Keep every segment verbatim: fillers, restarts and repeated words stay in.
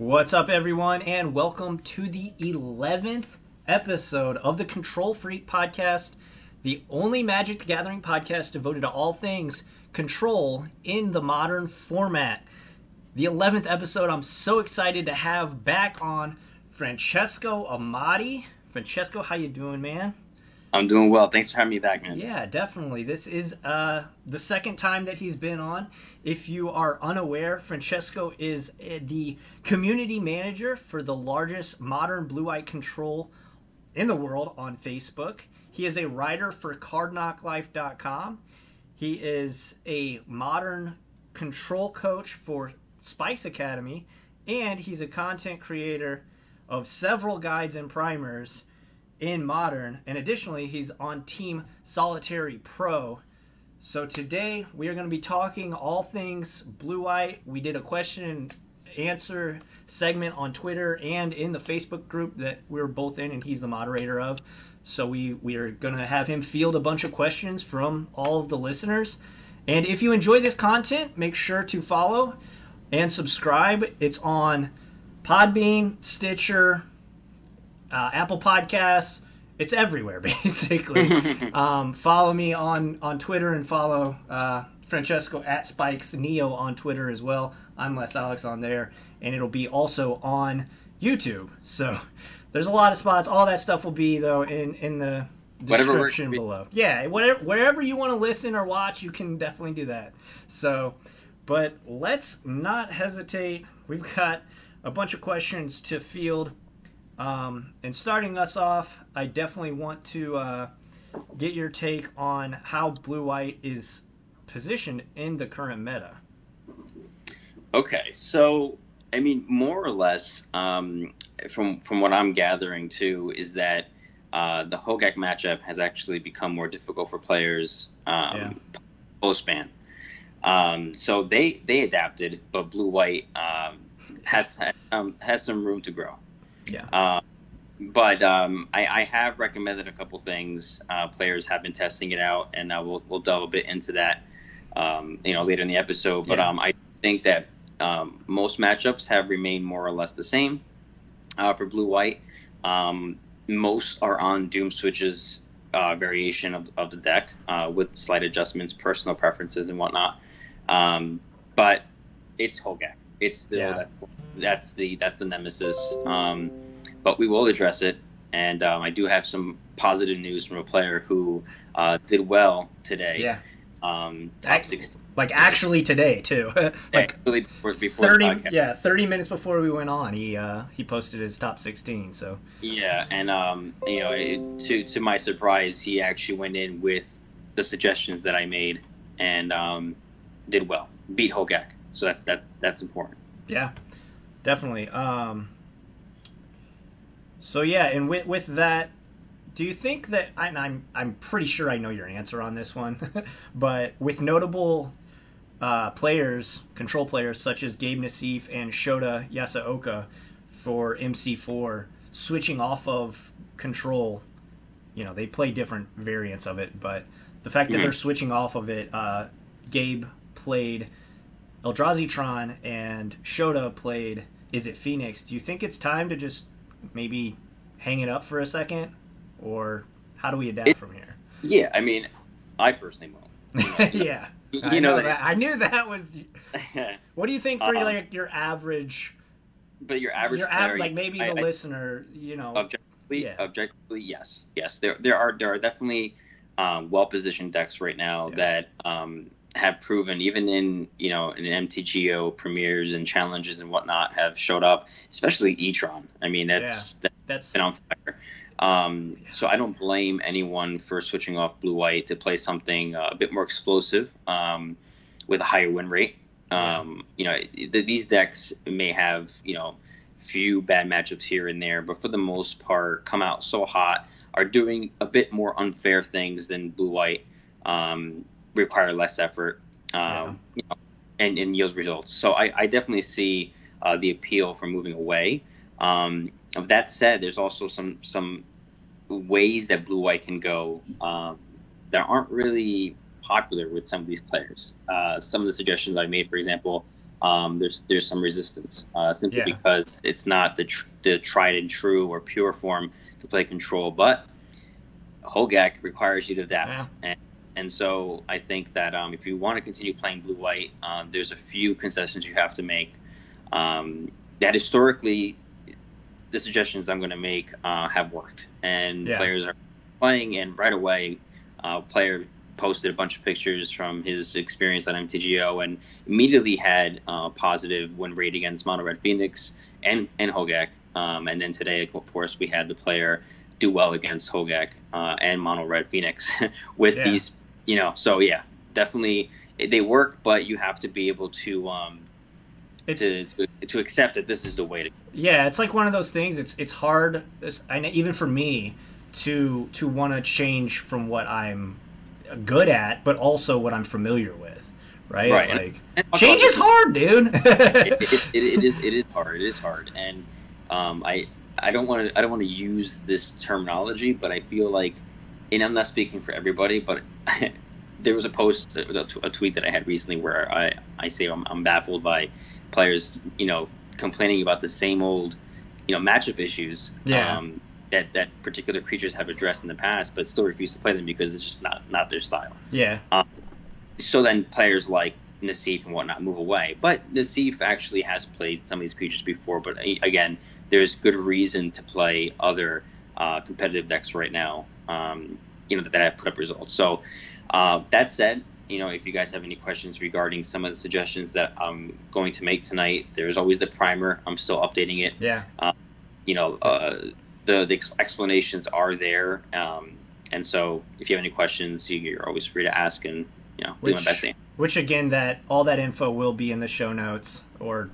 What's up, everyone, and welcome to the eleventh episode of the Control Freak Podcast, the only Magic the Gathering podcast devoted to all things control in the modern format. The eleventh episode, I'm so excited to have back on Francesco Amati. Francesco, how you doing, man? I'm doing well. Thanks for having me back, man. Yeah, definitely. This is uh, the second time that he's been on. If you are unaware, Francesco is the community manager for the largest modern Blue-White control in the world on Facebook. He is a writer for card knock life dot com. He is a modern control coach for Spice Academy, and he's a content creator of several guides and primers in Modern, and additionally he's on Team Solitary Pro. So today we are going to be talking all things Blue-White. We did a question and answer segment on Twitter and in the Facebook group that we're both in, and he's the moderator of. So we, we are going to have him field a bunch of questions from all of the listeners. And if you enjoy this content, make sure to follow and subscribe. It's on Podbean, Stitcher, Uh, Apple Podcasts. It's everywhere, basically. um, follow me on, on Twitter, and follow uh, Francesco at Spikes Neo on Twitter as well. I'm Les Alex on there, and it'll be also on YouTube. So there's a lot of spots. All that stuff will be, though, in, in the description below. Yeah, whatever, wherever you want to listen or watch, you can definitely do that. So, but let's not hesitate. We've got a bunch of questions to field. Um, and starting us off, I definitely want to uh, get your take on how Blue-White is positioned in the current meta. Okay, so, I mean, more or less, um, from from what I'm gathering, too, is that uh, the Hogaak matchup has actually become more difficult for players um, yeah. post-ban. Um, so they, they adapted, but Blue-White um, has, um, has some room to grow. Yeah. Uh, but um, I, I have recommended a couple things. Uh, players have been testing it out, and uh, we'll we'll delve a bit into that, um, you know, later in the episode. But yeah. um, I think that um, most matchups have remained more or less the same uh, for Blue-White. Um, most are on Doom Switch's uh, variation of, of the deck uh, with slight adjustments, personal preferences, and whatnot. Um, but it's Hogaak. It's still yeah. that's that's the that's the nemesis, um, but we will address it. And um, I do have some positive news from a player who uh, did well today. Yeah. Um, top sixteen. Like actually today too. Like yeah, before, before thirty. Yeah, thirty minutes before we went on, he uh, he posted his top sixteen. So. Yeah, and um, you know, it, to to my surprise, he actually went in with the suggestions that I made, and um, did well, beat Hogaak. So that's that. That's important. Yeah, definitely. Um, so yeah, and with with that, do you think that I, I'm I'm pretty sure I know your answer on this one, but with notable uh, players, control players such as Gabe Nassif and Shota Yasaoka for M C four switching off of control, you know, they play different variants of it, but the fact that mm-hmm. they're switching off of it, uh, Gabe played Eldrazi Tron, and Shota played Is It Phoenix. Do you think it's time to just maybe hang it up for a second? Or how do we adapt it, from here? Yeah, I mean, I personally won't. You know, yeah. You, you know, know that. that. I knew that was... What do you think for um, like your average... But your average your player... Av like maybe I, the I, listener, you know... Objectively, yeah. objectively yes. Yes, there, there, are, there are definitely um, well-positioned decks right now yeah. that... Um, have proven, even in you know in M T G O premieres and challenges and whatnot, have showed up, especially e-tron. I mean, that's yeah, that's been on fire. Um, yeah. So I don't blame anyone for switching off Blue-White to play something uh, a bit more explosive um, with a higher win rate. Um, you know, it, it, these decks may have you know few bad matchups here and there, but for the most part, come out so hot, are doing a bit more unfair things than Blue-White. Um, require less effort um, yeah. you know, and, and yields results. So I, I definitely see uh, the appeal for moving away. Um, that said, there's also some some ways that Blue-White can go um, that aren't really popular with some of these players. Uh, some of the suggestions I made, for example, um, there's there's some resistance uh, simply yeah. because it's not the, tr the tried and true or pure form to play control. But Hogaak requires you to adapt. Yeah. And, and so I think that um, if you want to continue playing Blue-White, um, there's a few concessions you have to make. Um, that historically, the suggestions I'm going to make uh, have worked. And yeah. players are playing, and right away, uh, player posted a bunch of pictures from his experience on M T G O and immediately had a uh, positive win rate against Mono Red Phoenix and, and Hogaak. Um, and then today, of course, we had the player do well against Hogaak uh, and Mono Red Phoenix with yeah. these, you know, so yeah, definitely they work, but you have to be able to, um, to, to, to accept that this is the way to. Yeah. It's like one of those things. It's, it's hard. It's, I know, even for me to, to want to change from what I'm good at, but also what I'm familiar with. Right. right. Like and, and change is hard, dude. it, it, it, it is, it is hard. It is hard. And, um, I, I don't want to. I don't want to use this terminology, but I feel like, and I'm not speaking for everybody, but there was a post, a tweet that I had recently where I, I say I'm, I'm baffled by players, you know, complaining about the same old, you know, matchup issues yeah. um, that that particular creatures have addressed in the past, but still refuse to play them because it's just not not their style. Yeah. Um, so then players like Nassif and whatnot move away, but Nassif actually has played some of these creatures before. But again, there's good reason to play other uh, competitive decks right now, um, you know, that, that have put up results. So uh, that said, you know, if you guys have any questions regarding some of the suggestions that I'm going to make tonight, there's always the primer. I'm still updating it. Yeah. Uh, you know, uh, the, the ex explanations are there. Um, and so if you have any questions, you're always free to ask, and, you know, which, do my best thing. Which, again, that all that info will be in the show notes or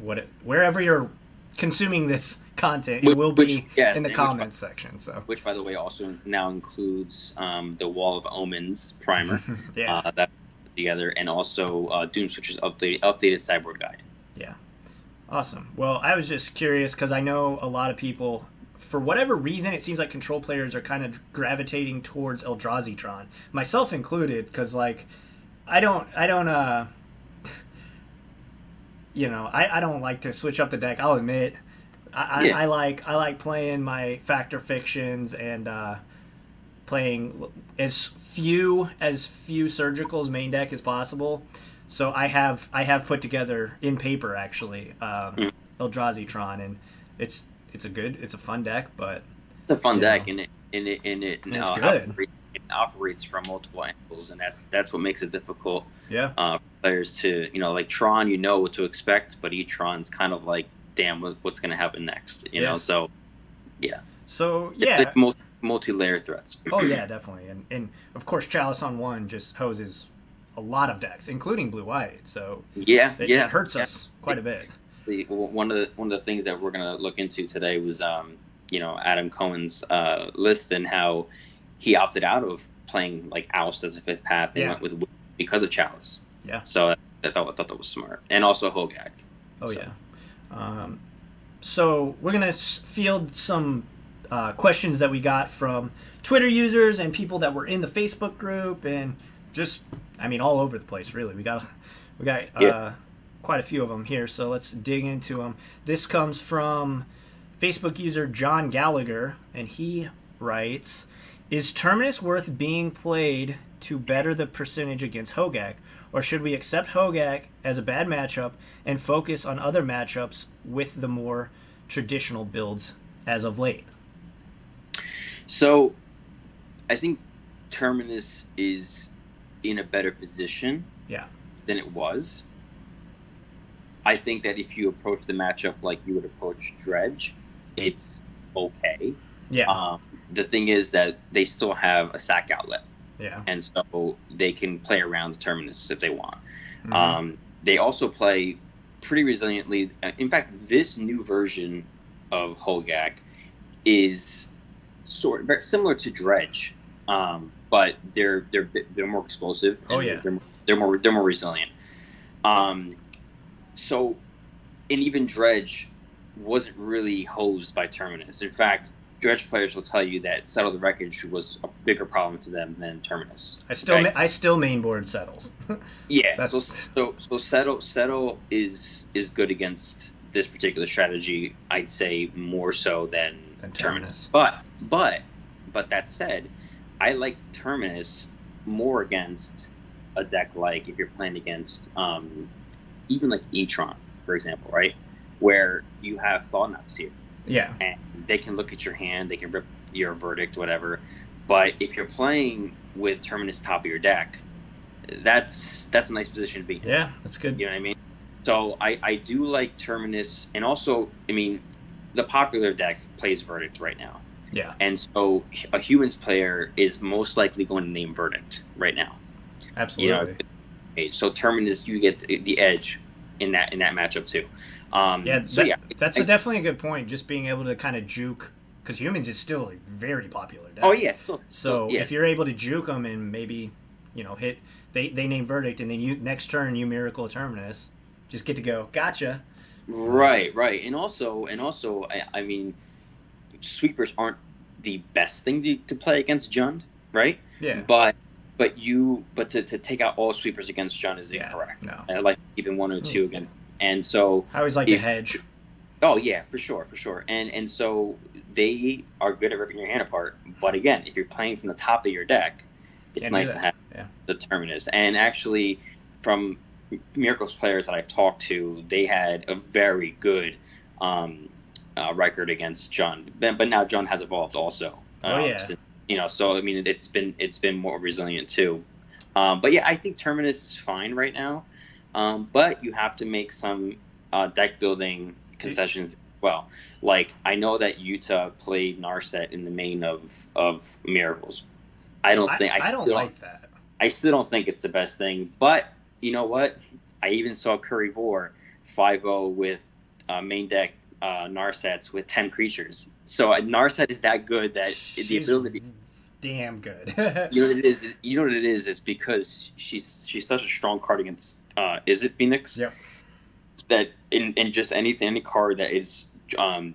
what it, wherever you're consuming this content. It will be in the comments section. So, which, by the way, also now includes um, the Wall of Omens primer yeah. uh, that put together, and also uh, Doom Switch's updated updated sideboard guide. Yeah, awesome. Well, I was just curious because I know a lot of people, for whatever reason, it seems like control players are kind of gravitating towards Eldrazi Tron, myself included, because like I don't, I don't. Uh, You know, I, I don't like to switch up the deck. I'll admit, I, yeah. I, I like I like playing my Factor Fictions and uh, playing as few as few Surgicals main deck as possible. So I have I have put together in paper actually um, mm. Eldrazi Tron, and it's it's a good it's a fun deck, but it's a fun deck, know. and it and it and it, and no, it's good. Operates, it operates from multiple angles, and that's that's what makes it difficult. Yeah. Uh, players to, you know, like Tron, you know what to expect, but each Tron's kind of like, damn, what's going to happen next, you yeah. know? So, yeah. So, yeah. It's like multi-layer threats. Oh, yeah, definitely. And, and, of course, Chalice on one just hoses a lot of decks, including Blue-White. So, yeah, it, yeah. it hurts yeah. us quite a bit. The, one, of the, one of the things that we're going to look into today was, um, you know, Adam Cohen's uh, list and how he opted out of playing, like, Oust as a fifth path and yeah. went with because of Chalice. Yeah. So I thought, I thought that was smart. And also Hogaak. Oh, so. yeah. Um, so we're going to field some uh, questions that we got from Twitter users and people that were in the Facebook group and just, I mean, all over the place, really. We got we got yeah. uh, quite a few of them here, so let's dig into them. This comes from Facebook user John Gallagher, and he writes, is Terminus worth being played to better the percentage against Hogaak? Or should we accept Hogaak as a bad matchup and focus on other matchups with the more traditional builds as of late? So I think Terminus is in a better position yeah. than it was. I think that if you approach the matchup like you would approach Dredge, it's okay. Yeah. Um, the thing is that they still have a sack outlet. Yeah. And so they can play around the Terminus if they want. Mm-hmm. Um, they also play pretty resiliently. In fact, this new version of Hogaak is sort of similar to Dredge, um, but they're they're they're more explosive. Oh yeah, they're, they're more they're more resilient. Um, so, and even Dredge wasn't really hosed by Terminus. In fact, Dredge players will tell you that Settle the Wreckage was a bigger problem to them than Terminus. I still right? ma I still mainboard Settles. Yeah, so so so Settle Settle is is good against this particular strategy, I'd say more so than, than Terminus. Terminus. But but but that said, I like Terminus more against a deck like if you're playing against um, even like E-Tron, for example, right? Where you have Thawnauts here. Yeah. And they can look at your hand, they can rip your verdict, whatever. But if you're playing with Terminus top of your deck, that's that's a nice position to be in. Yeah, that's good. You know what I mean? So I, I do like Terminus, and also, I mean, the popular deck plays Verdict right now. Yeah. And so a Humans player is most likely going to name Verdict right now. Absolutely. You know, so Terminus, you get the edge in that in that matchup too. Um, yeah, so that, yeah, that's I, a definitely a good point. Just being able to kind of juke, because Humans is still a very popular deck. Oh yeah, still. So still, yeah. If you're able to juke them and maybe, you know, hit they they name Verdict, and then you next turn you Miracle Terminus, just get to go. Gotcha. Right, right, and also and also I, I mean, sweepers aren't the best thing to, to play against Jund, right? Yeah. But but you but to, to take out all sweepers against Jund is incorrect. Yeah, no. I like even one or two mm. against. And so I always like if, the hedge. Oh yeah, for sure, for sure. And and so they are good at ripping your hand apart. But again, if you're playing from the top of your deck, it's Can't nice to have yeah. the Terminus. And actually, from Miracles players that I've talked to, they had a very good um, uh, record against Jund. But now Jund has evolved also. Oh um, yeah. Since, you know, so I mean, it's been it's been more resilient too. Um, but yeah, I think Terminus is fine right now. Um, but you have to make some uh, deck building concessions as well. Like, I know that Utah played Narset in the main of, of Miracles. I don't I, think I, I still don't like that. I still don't think it's the best thing. But you know what? I even saw Curry Vor five oh with uh, main deck uh, Narsets with ten creatures. So uh, Narset is that good that She's the ability. Damn good. You know what it is. You know what it is. It's because she's she's such a strong card against. Uh, is it Phoenix? Yep. That in, in just anything, any card that is um,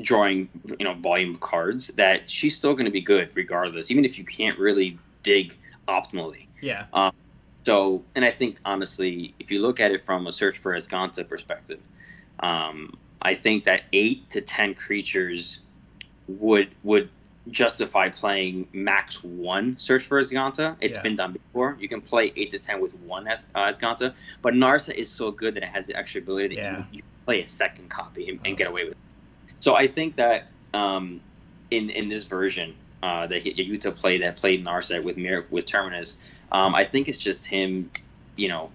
drawing, you know, volume of cards, that she's still going to be good regardless, even if you can't really dig optimally. Yeah. Um, so, and I think honestly, if you look at it from a Search for Azcanta perspective, um, I think that eight to ten creatures would would justify playing max one Search for Azcanta. It's yeah. been done before. You can play eight to ten with one Az uh, Azcanta, but Narsa is so good that it has the extra ability that yeah. you, you play a second copy and, oh. and get away with it. So I think that um, in in this version uh, that Yuta played that played Narsa with Mir with Terminus, um, I think it's just him, you know,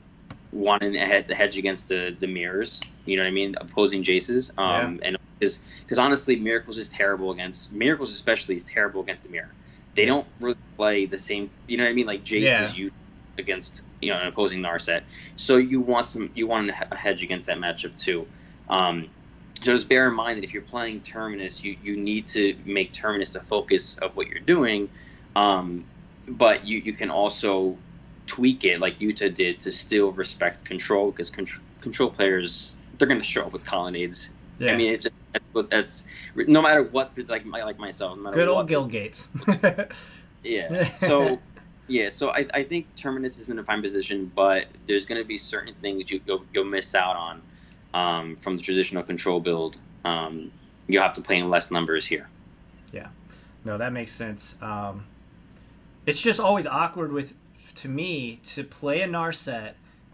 wanting the hedge against the the mirrors. You know what I mean? Opposing Jaces um, yeah. and. Because honestly, Miracles is terrible against Miracles, especially is terrible against the mirror. They don't really play the same, you know what I mean? Like Jace yeah. is used against, you know, an opposing Narset. So you want some, you want a hedge against that matchup too. Um, so just bear in mind that if you're playing Terminus, you you need to make Terminus the focus of what you're doing, um, but you you can also tweak it like Utah did to still respect control, because contr control players, they're going to show up with colonnades. Yeah. I mean, it's just, that's, what, that's no matter what. It's like like myself, no matter good old Guild Gates. yeah. So, yeah. So I I think Terminus is in a fine position, but there's going to be certain things you you'll, you'll miss out on um, from the traditional control build. Um, you have to play in less numbers here. Yeah. No, that makes sense. Um, it's just always awkward with to me to play a Narset,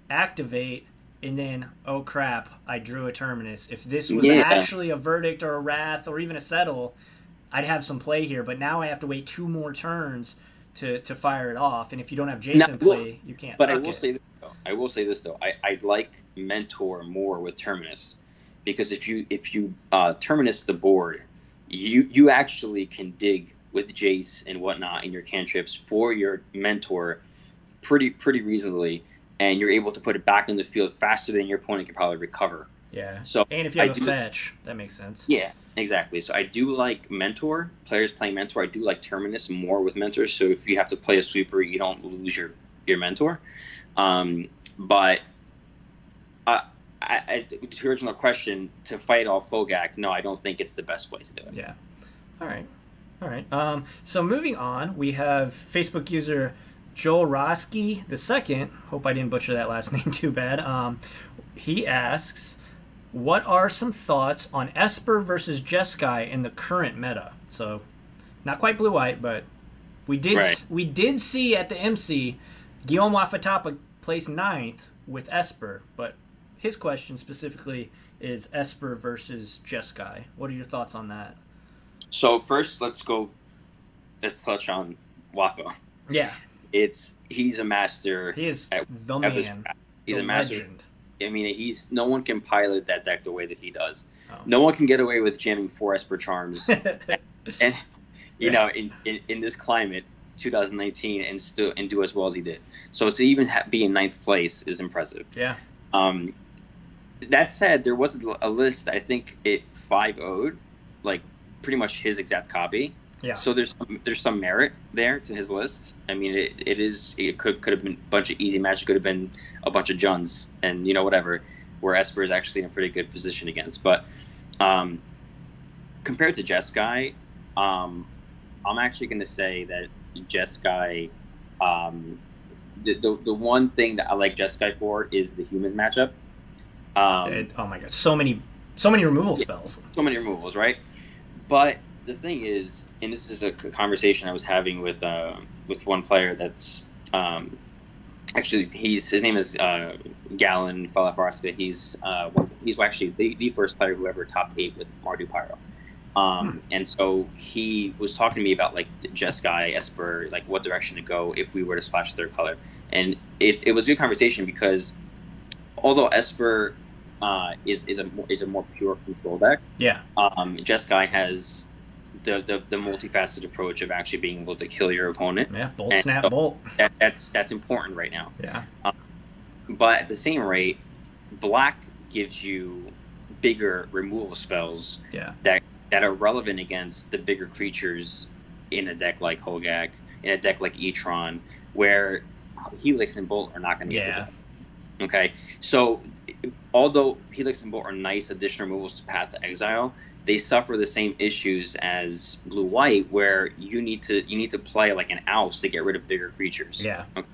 activate. And then, oh crap, I drew a Terminus. If this was yeah. actually a Verdict or a Wrath or even a Settle, I'd have some play here. But now I have to wait two more turns to, to fire it off. And if you don't have Jason now, play, well, you can't. But I will it. say this, though. I will say this though. I I like Mentor more with Terminus, because if you if you uh, Terminus the board, you you actually can dig with Jace and whatnot in your cantrips for your Mentor, pretty pretty reasonably. And you're able to put it back in the field faster than your opponent can probably recover. Yeah. So and if you have I a do, fetch, that makes sense. Yeah, exactly. So I do like Mentor. Players playing Mentor, I do like Terminus more with Mentor. So if you have to play a sweeper, you don't lose your, your Mentor. Um, but I, I, I, the original question, to fight off Hogaak, no, I don't think it's the best way to do it. Yeah. All right. All right. Um, so moving on, we have Facebook user Joel Roski the second. Hope I didn't butcher that last name too bad. Um, he asks, what are some thoughts on Esper versus Jeskai in the current meta? So, not quite blue-white, but we did right. we did see at the M C Guillaume Wafatapa place ninth with Esper, but his question specifically is Esper versus Jeskai. What are your thoughts on that? So first, let's go. Let's touch on Wafa. Yeah, it's he's a master. He is at, the at man. This, he's the a master. Legend. I mean, he's no one can pilot that deck the way that he does. Oh. No one can get away with jamming four Esper Charms, and, and you right. know, in, in in this climate, two thousand nineteen, and still and do as well as he did. So to even ha be in ninth place is impressive. Yeah. Um, that said, there was a, a list. I think it five oh'd, like pretty much his exact copy. Yeah. So there's some, there's some merit there to his list. I mean, it, it is it could could have been a bunch of easy match. Could have been a bunch of Junds and you know whatever, where Esper is actually in a pretty good position against. But um, compared to Jeskai, um, I'm actually going to say that Jeskai, um, the, the the one thing that I like Jeskai for is the human matchup. Um, it, oh my god, so many so many removal spells. So many removals, right? But the thing is, and this is a conversation I was having with uh, with one player that's um, actually he's his name is uh, Galen Falafarska. He's uh, he's actually the, the first player who ever topped eight with Mardu Pyro, um, hmm. and so he was talking to me about like Jeskai, Esper, like what direction to go if we were to splash their color, and it it was a good conversation because although Esper uh, is is a is a more pure control deck, yeah, um, Jeskai has The, the the multifaceted approach of actually being able to kill your opponent. Yeah, bolt, and snap, so bolt. That, that's that's important right now. Yeah. Um, but at the same rate, black gives you bigger removal spells. Yeah. That that are relevant against the bigger creatures in a deck like Hogaak, in a deck like Etron, where Helix and Bolt are not going to get. Yeah. That. Okay. So although Helix and Bolt are nice additional removals to Path to Exile, they suffer the same issues as blue-white, where you need to you need to play like an oust to get rid of bigger creatures. Yeah. Okay.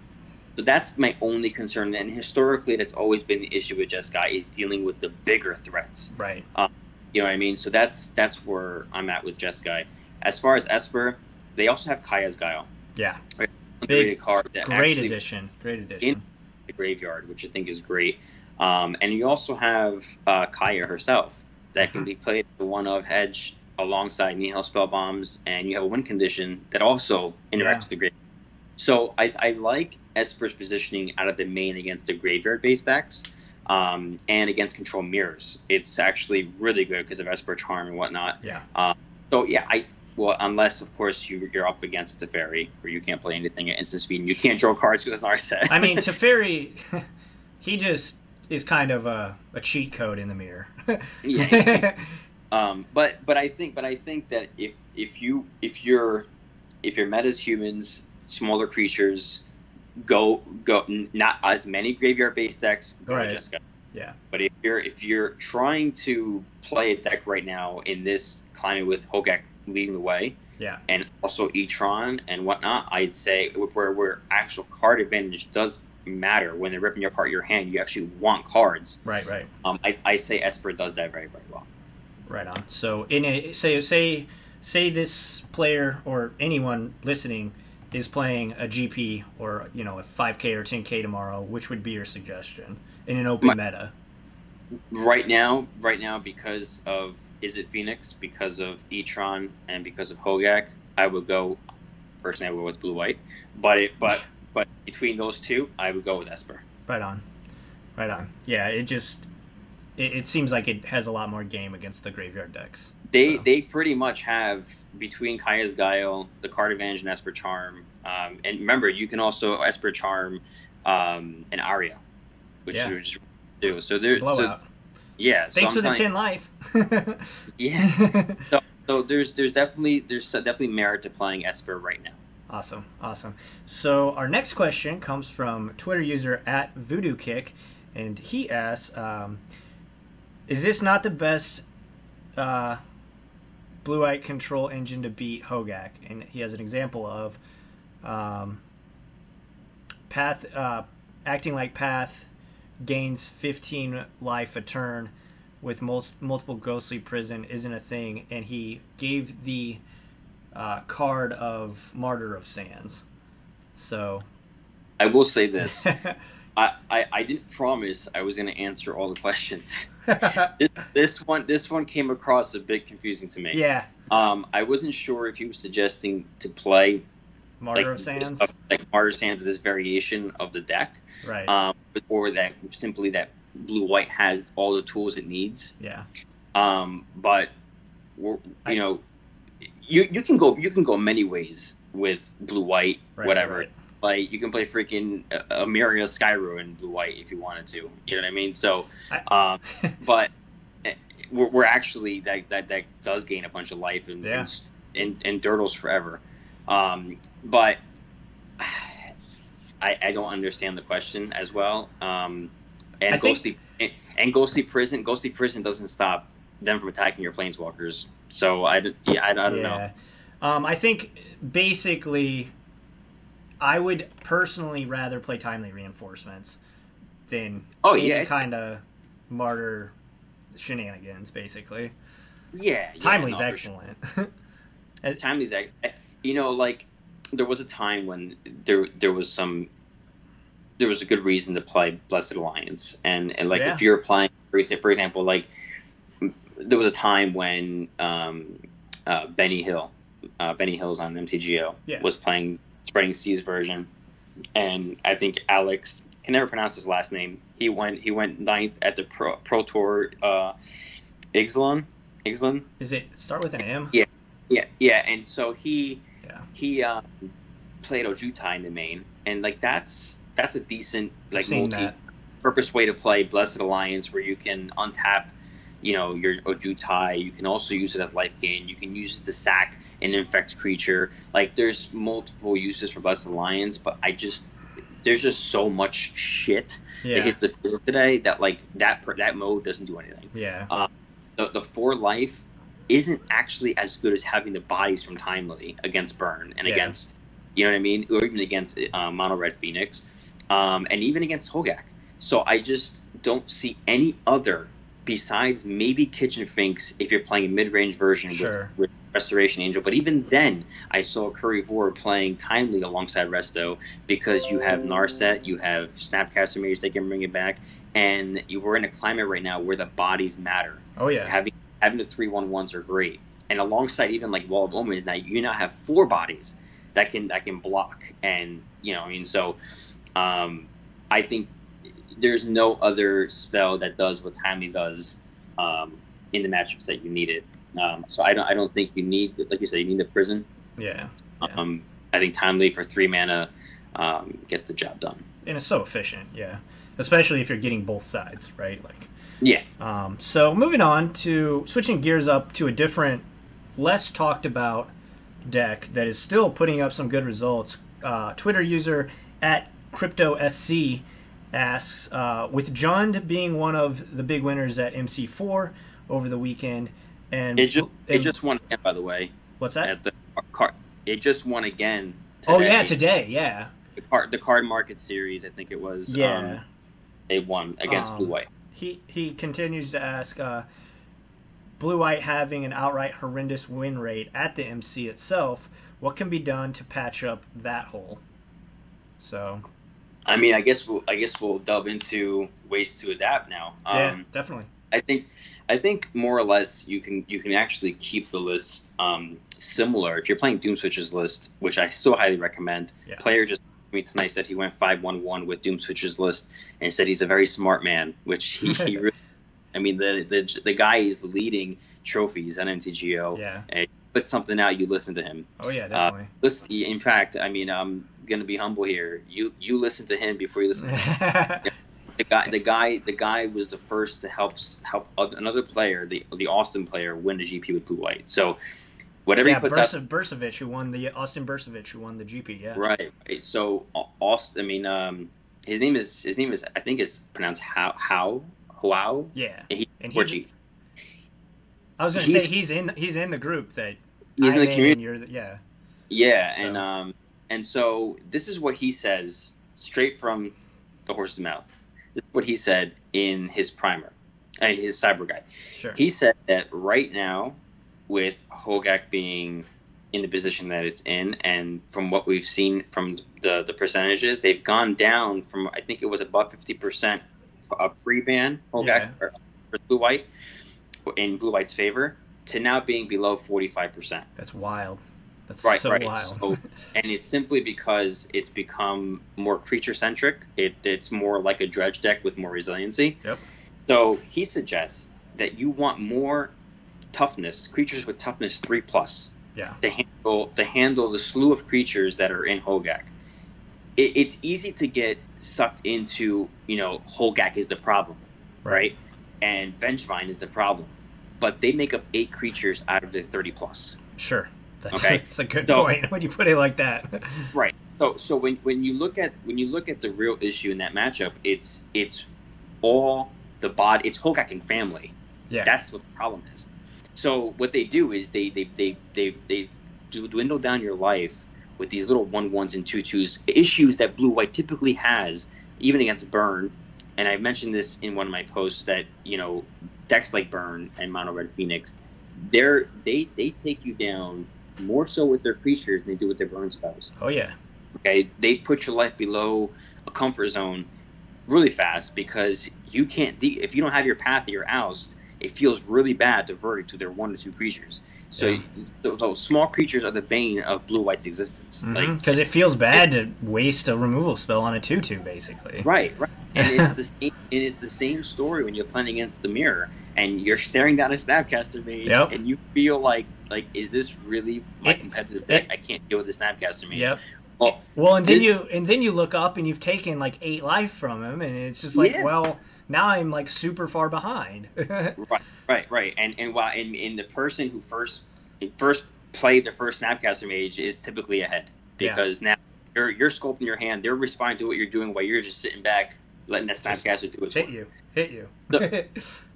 So that's my only concern, and historically, that's always been the issue with Jeskai is dealing with the bigger threats. Right. Um, you know what I mean? So that's that's where I'm at with Jeskai. As far as Esper, they also have Kaya's Guile. Yeah. Right? Big, card that great addition. Great addition. In the graveyard, which I think is great, um, and you also have uh, Kaya herself. That can be played the one of hedge alongside Nihil spell bombs, and you have a win condition that also interacts yeah. with the graveyard. So I, I like Esper's positioning out of the main against the graveyard-based decks, um, and against control mirrors. It's actually really good because of Esper Charm and whatnot. Yeah. Um, so yeah, I well unless of course you, you're up against Teferi, where you can't play anything at instant speed, and you can't draw cards because it's Narset. I mean Teferi, he just. is kind of a, a cheat code in the mirror. yeah. Um, but but I think but I think that if if you if you're if your meta's humans, smaller creatures, go go not as many graveyard based decks. Go right. Jeskai. Yeah. But if you're if you're trying to play a deck right now in this climate with Hogaak leading the way. Yeah. And also Etron and whatnot, I'd say where where actual card advantage does. Matter when they're ripping your part your hand, you actually want cards. Right, right. Um, I, I say Esper does that very, very well. Right on. So in a say say say this player or anyone listening is playing a G P or you know a five K or ten K tomorrow, which would be your suggestion in an open My, meta? Right now, right now, because of Is It Phoenix, because of Etron, and because of Hogaak, I would go. Personally, I would go with Blue White, but it but. But between those two, I would go with Esper. Right on. Right on. Yeah, it just... It, it seems like it has a lot more game against the graveyard decks. They so. they pretty much have, between Kaya's Guile, the card advantage, and Esper Charm. Um, and remember, you can also Esper Charm um, and Aria, which yeah. you just do. So there, Blowout. So, yeah. Thanks so for the ten life. yeah. So, so there's there's definitely there's definitely merit to playing Esper right now. Awesome, awesome. So our next question comes from Twitter user at Voodoo Kick, and he asks, um, "Is this not the best? Uh, Blue-White control engine to beat Hogaak, and he has an example of um, path uh, acting like path gains fifteen life a turn with most multiple ghostly prison isn't a thing, and he gave the uh, card of Martyr of Sands. So I will say this. I, I, I didn't promise I was going to answer all the questions. this, this one this one came across a bit confusing to me. Yeah. Um, I wasn't sure if he was suggesting to play Martyr like, of Sands, stuff, like Martyr of Sands, this variation of the deck, right? Um, or that simply that Blue-White has all the tools it needs. Yeah. Um, but we're, you know, I, you you can go you can go many ways with Blue-White, right, whatever. Right. Like, you can play freaking uh, Amiria Skyruin Blue-White if you wanted to. You know what I mean? So, um, but we're, we're actually, that, that that does gain a bunch of life and yeah. and, and, and dirtles forever. Um, but I, I don't understand the question as well. Um, and, ghostly, think... and, and Ghostly Prison, Ghostly Prison doesn't stop them from attacking your Planeswalkers. So I, yeah, I, I don't yeah. know. Um, I think basically... I would personally rather play Timely Reinforcements than oh, yeah, kind of Martyr shenanigans, basically. Yeah. yeah Timely's no, excellent. Sure. Timely's excellent. You know, like, there was a time when there there was some... There was a good reason to play Blessed Alliance. And, and like, yeah. if you're playing... For example, like, there was a time when um, uh, Benny Hill, uh, Benny Hill's on M T G O, yeah. was playing... Spreading Seas version, and I think Alex, can never pronounce his last name. He went he went ninth at the Pro, pro Tour. Uh, Ixalan, Ixalan. Is it start with an M? Yeah, yeah, yeah. And so he yeah. he um, played Ojutai in the main, and like that's that's a decent like multi-purpose way to play Blessed Alliance, where you can untap, you know, your Ojutai. You can also use it as life gain. You can use it to sack an infect creature. Like, there's multiple uses for Blessed Alliance, but I just there's just so much shit yeah. that hits the field today that like that per, that mode doesn't do anything. Yeah. Um, the, the four life isn't actually as good as having the bodies from Timely against Burn and yeah. against, you know what I mean, or even against uh, Mono Red Phoenix, um, and even against Hogaak. So I just don't see any other besides maybe Kitchen Finks if you're playing a mid-range version sure. with. with Restoration Angel, but even then, I saw Curry Vore playing Timely alongside Resto because you have Narset, you have Snapcaster Mage that can bring it back, and you we're in a climate right now where the bodies matter. Oh yeah, having having the three one ones are great, and alongside even like Wall of Omens, now you now have four bodies that can that can block, and you know I mean. So, um, I think there's no other spell that does what Timely does um, in the matchups that you need it. Um, so I don't. I don't think you need, like you said, you need the prison. Yeah. yeah. Um, I think Timely for three mana um, gets the job done. And it's so efficient. Yeah. Especially if you're getting both sides, right? Like. Yeah. Um, so moving on to switching gears up to a different, less talked about deck that is still putting up some good results. Uh, Twitter user at CryptoSC asks, uh, with Jund being one of the big winners at M C four over the weekend. And it just it, it just won again, by the way. What's that? At the card, it just won again. Today. Oh yeah, today, yeah. The card, the card market series, I think it was. Yeah. Um, they won against um, Blue-White. He he continues to ask, uh, Blue-White having an outright horrendous win rate at the M C itself, what can be done to patch up that hole? So. I mean, I guess we'll I guess we'll delve into ways to adapt now. Um, yeah, definitely. I think. I think more or less you can you can actually keep the list um, similar. If you're playing Doom Switch's list, which I still highly recommend, yeah. Player just told me tonight said he went five one one with Doom Switch's list and said he's a very smart man, which he, he really, I mean the the the guy is leading trophies on M T G O. Yeah. And put something out, you listen to him. Oh yeah, definitely. Uh, listen, in fact, I mean I'm gonna be humble here. You you listen to him before you listen to him. Yeah. The guy, the guy, the guy was the first to help help another player, the the Austin player, win the G P with Blue-White. So, whatever yeah, he puts Bursa, out, Bursavich, who won the Austin Bursavich, who won the G P, yeah. Right. right. So, Austin. I mean, um, his name is his name is I think it's pronounced How How Hoau. Yeah. And, he, and he's Portuguese. I was going to say he's in he's in the group that he's I'm in the community. And you're, yeah, yeah, so. and um and so this is what he says straight from the horse's mouth. This is what he said in his primer, uh, his cyber guide. Sure. He said that right now, with Hogaak being in the position that it's in, and from what we've seen from the the percentages, they've gone down from I think it was above fifty percent pre-ban Hogaak yeah. or Blue-White. In Blue White's favor, to now being below forty-five percent. That's wild. That's right, so right. wild. So, and it's simply because it's become more creature-centric. It, it's more like a Dredge deck with more resiliency. Yep. So he suggests that you want more toughness, creatures with toughness three plus, yeah. to handle to handle the slew of creatures that are in Hogaak. It, it's easy to get sucked into, you know, Hogaak is the problem, right? right? And Vengevine is the problem. But they make up eight creatures out of the thirty plus. Sure, that's, okay? that's a good so, point when you put it like that. Right. So, so when when you look at when you look at the real issue in that matchup, it's it's all the body. It's Hogaak and family. Yeah. That's what the problem is. So what they do is they they they they they dwindle down your life with these little one ones and two twos, issues that Blue White typically has, even against Burn. And I mentioned this in one of my posts that, you know, decks like Burn and Mono Red Phoenix, they're, they they take you down more so with their creatures than they do with their burn spells. Oh, yeah. Okay, they put your life below a comfort zone really fast because you can't, de if you don't have your path or your oust, it feels really bad to Verdict to their one or two creatures. So, yeah. so, so small creatures are the bane of Blue-White's existence. Because mm-hmm. like, it feels bad it, to waste a removal spell on a two two, basically. Right, right. And it's the same. And it's the same story when you're playing against the mirror, and you're staring down a Snapcaster Mage, yep. and you feel like, like, is this really my it, competitive deck? It, I can't deal with the Snapcaster Mage. Yep. Well, well, and this, then you and then you look up and you've taken like eight life from him, and it's just like, yeah. well, now I'm like super far behind. right, right, right. And and while and, and the person who first first played the first Snapcaster Mage is typically ahead because yeah. now you're you're sculpting your hand, they're responding to what you're doing while you're just sitting back. Letting that Snapcaster do it. Hit you. Hit you. so,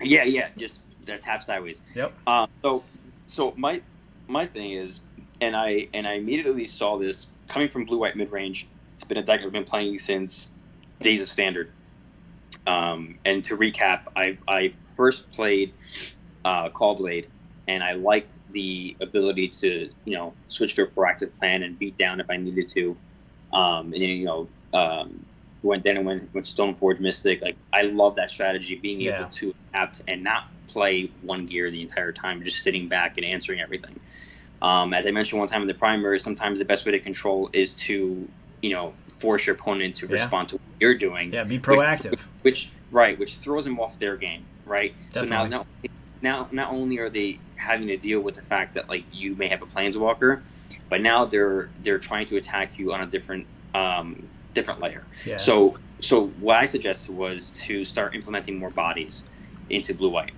yeah, yeah. Just that tap sideways. Yep. Uh, so, so my my thing is, and I and I immediately saw this coming from Blue White mid range. It's been a deck I've been playing since Days of Standard. Um, and to recap, I I first played uh, Callblade, and I liked the ability to you know switch to a proactive plan and beat down if I needed to, um, and you know. Um, Went then and went with Stoneforge Mystic. Like I love that strategy, being yeah. able to adapt and not play one gear the entire time, just sitting back and answering everything. Um, as I mentioned one time in the primer, sometimes the best way to control is to, you know, force your opponent to yeah. respond to what you're doing. Yeah, be proactive. Which, which right, which throws them off their game, right? Definitely. So now, not, now, not only are they having to deal with the fact that like you may have a Planeswalker, but now they're they're trying to attack you on a different. Um, different layer. Yeah. So so what I suggested was to start implementing more bodies into Blue-White.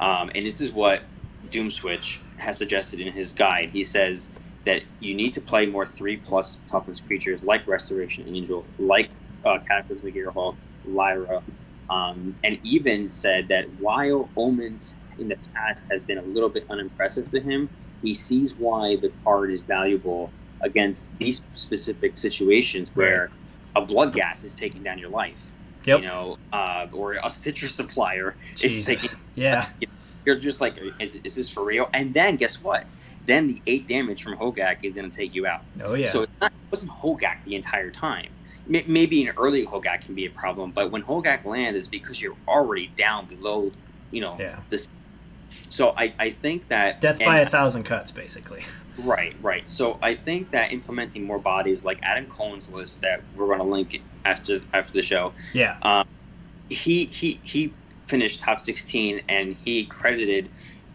Um, and this is what Doom Switch has suggested in his guide. He says that you need to play more three plus toughness creatures like Restoration Angel, like uh, Cataclysmic Gearhulk, Lyra, um, and even said that while Omens in the past has been a little bit unimpressive to him, he sees why the card is valuable against these specific situations where right. a blood gas is taking down your life, yep. you know, uh, or a Stitcher supplier Jesus. is taking. Yeah, you're just like, is, is this for real? And then guess what? Then the eight damage from Hogaak is going to take you out. Oh yeah. So it's not, it wasn't Hogaak the entire time. Maybe an early Hogaak can be a problem, but when Hogaak lands, it's because you're already down below, you know, yeah. this. So I I think that death by and, a thousand cuts, basically. Right, right. So I think that implementing more bodies, like Adam Cohen's list that we're going to link after after the show. Yeah. Um, he he he finished top sixteen, and he credited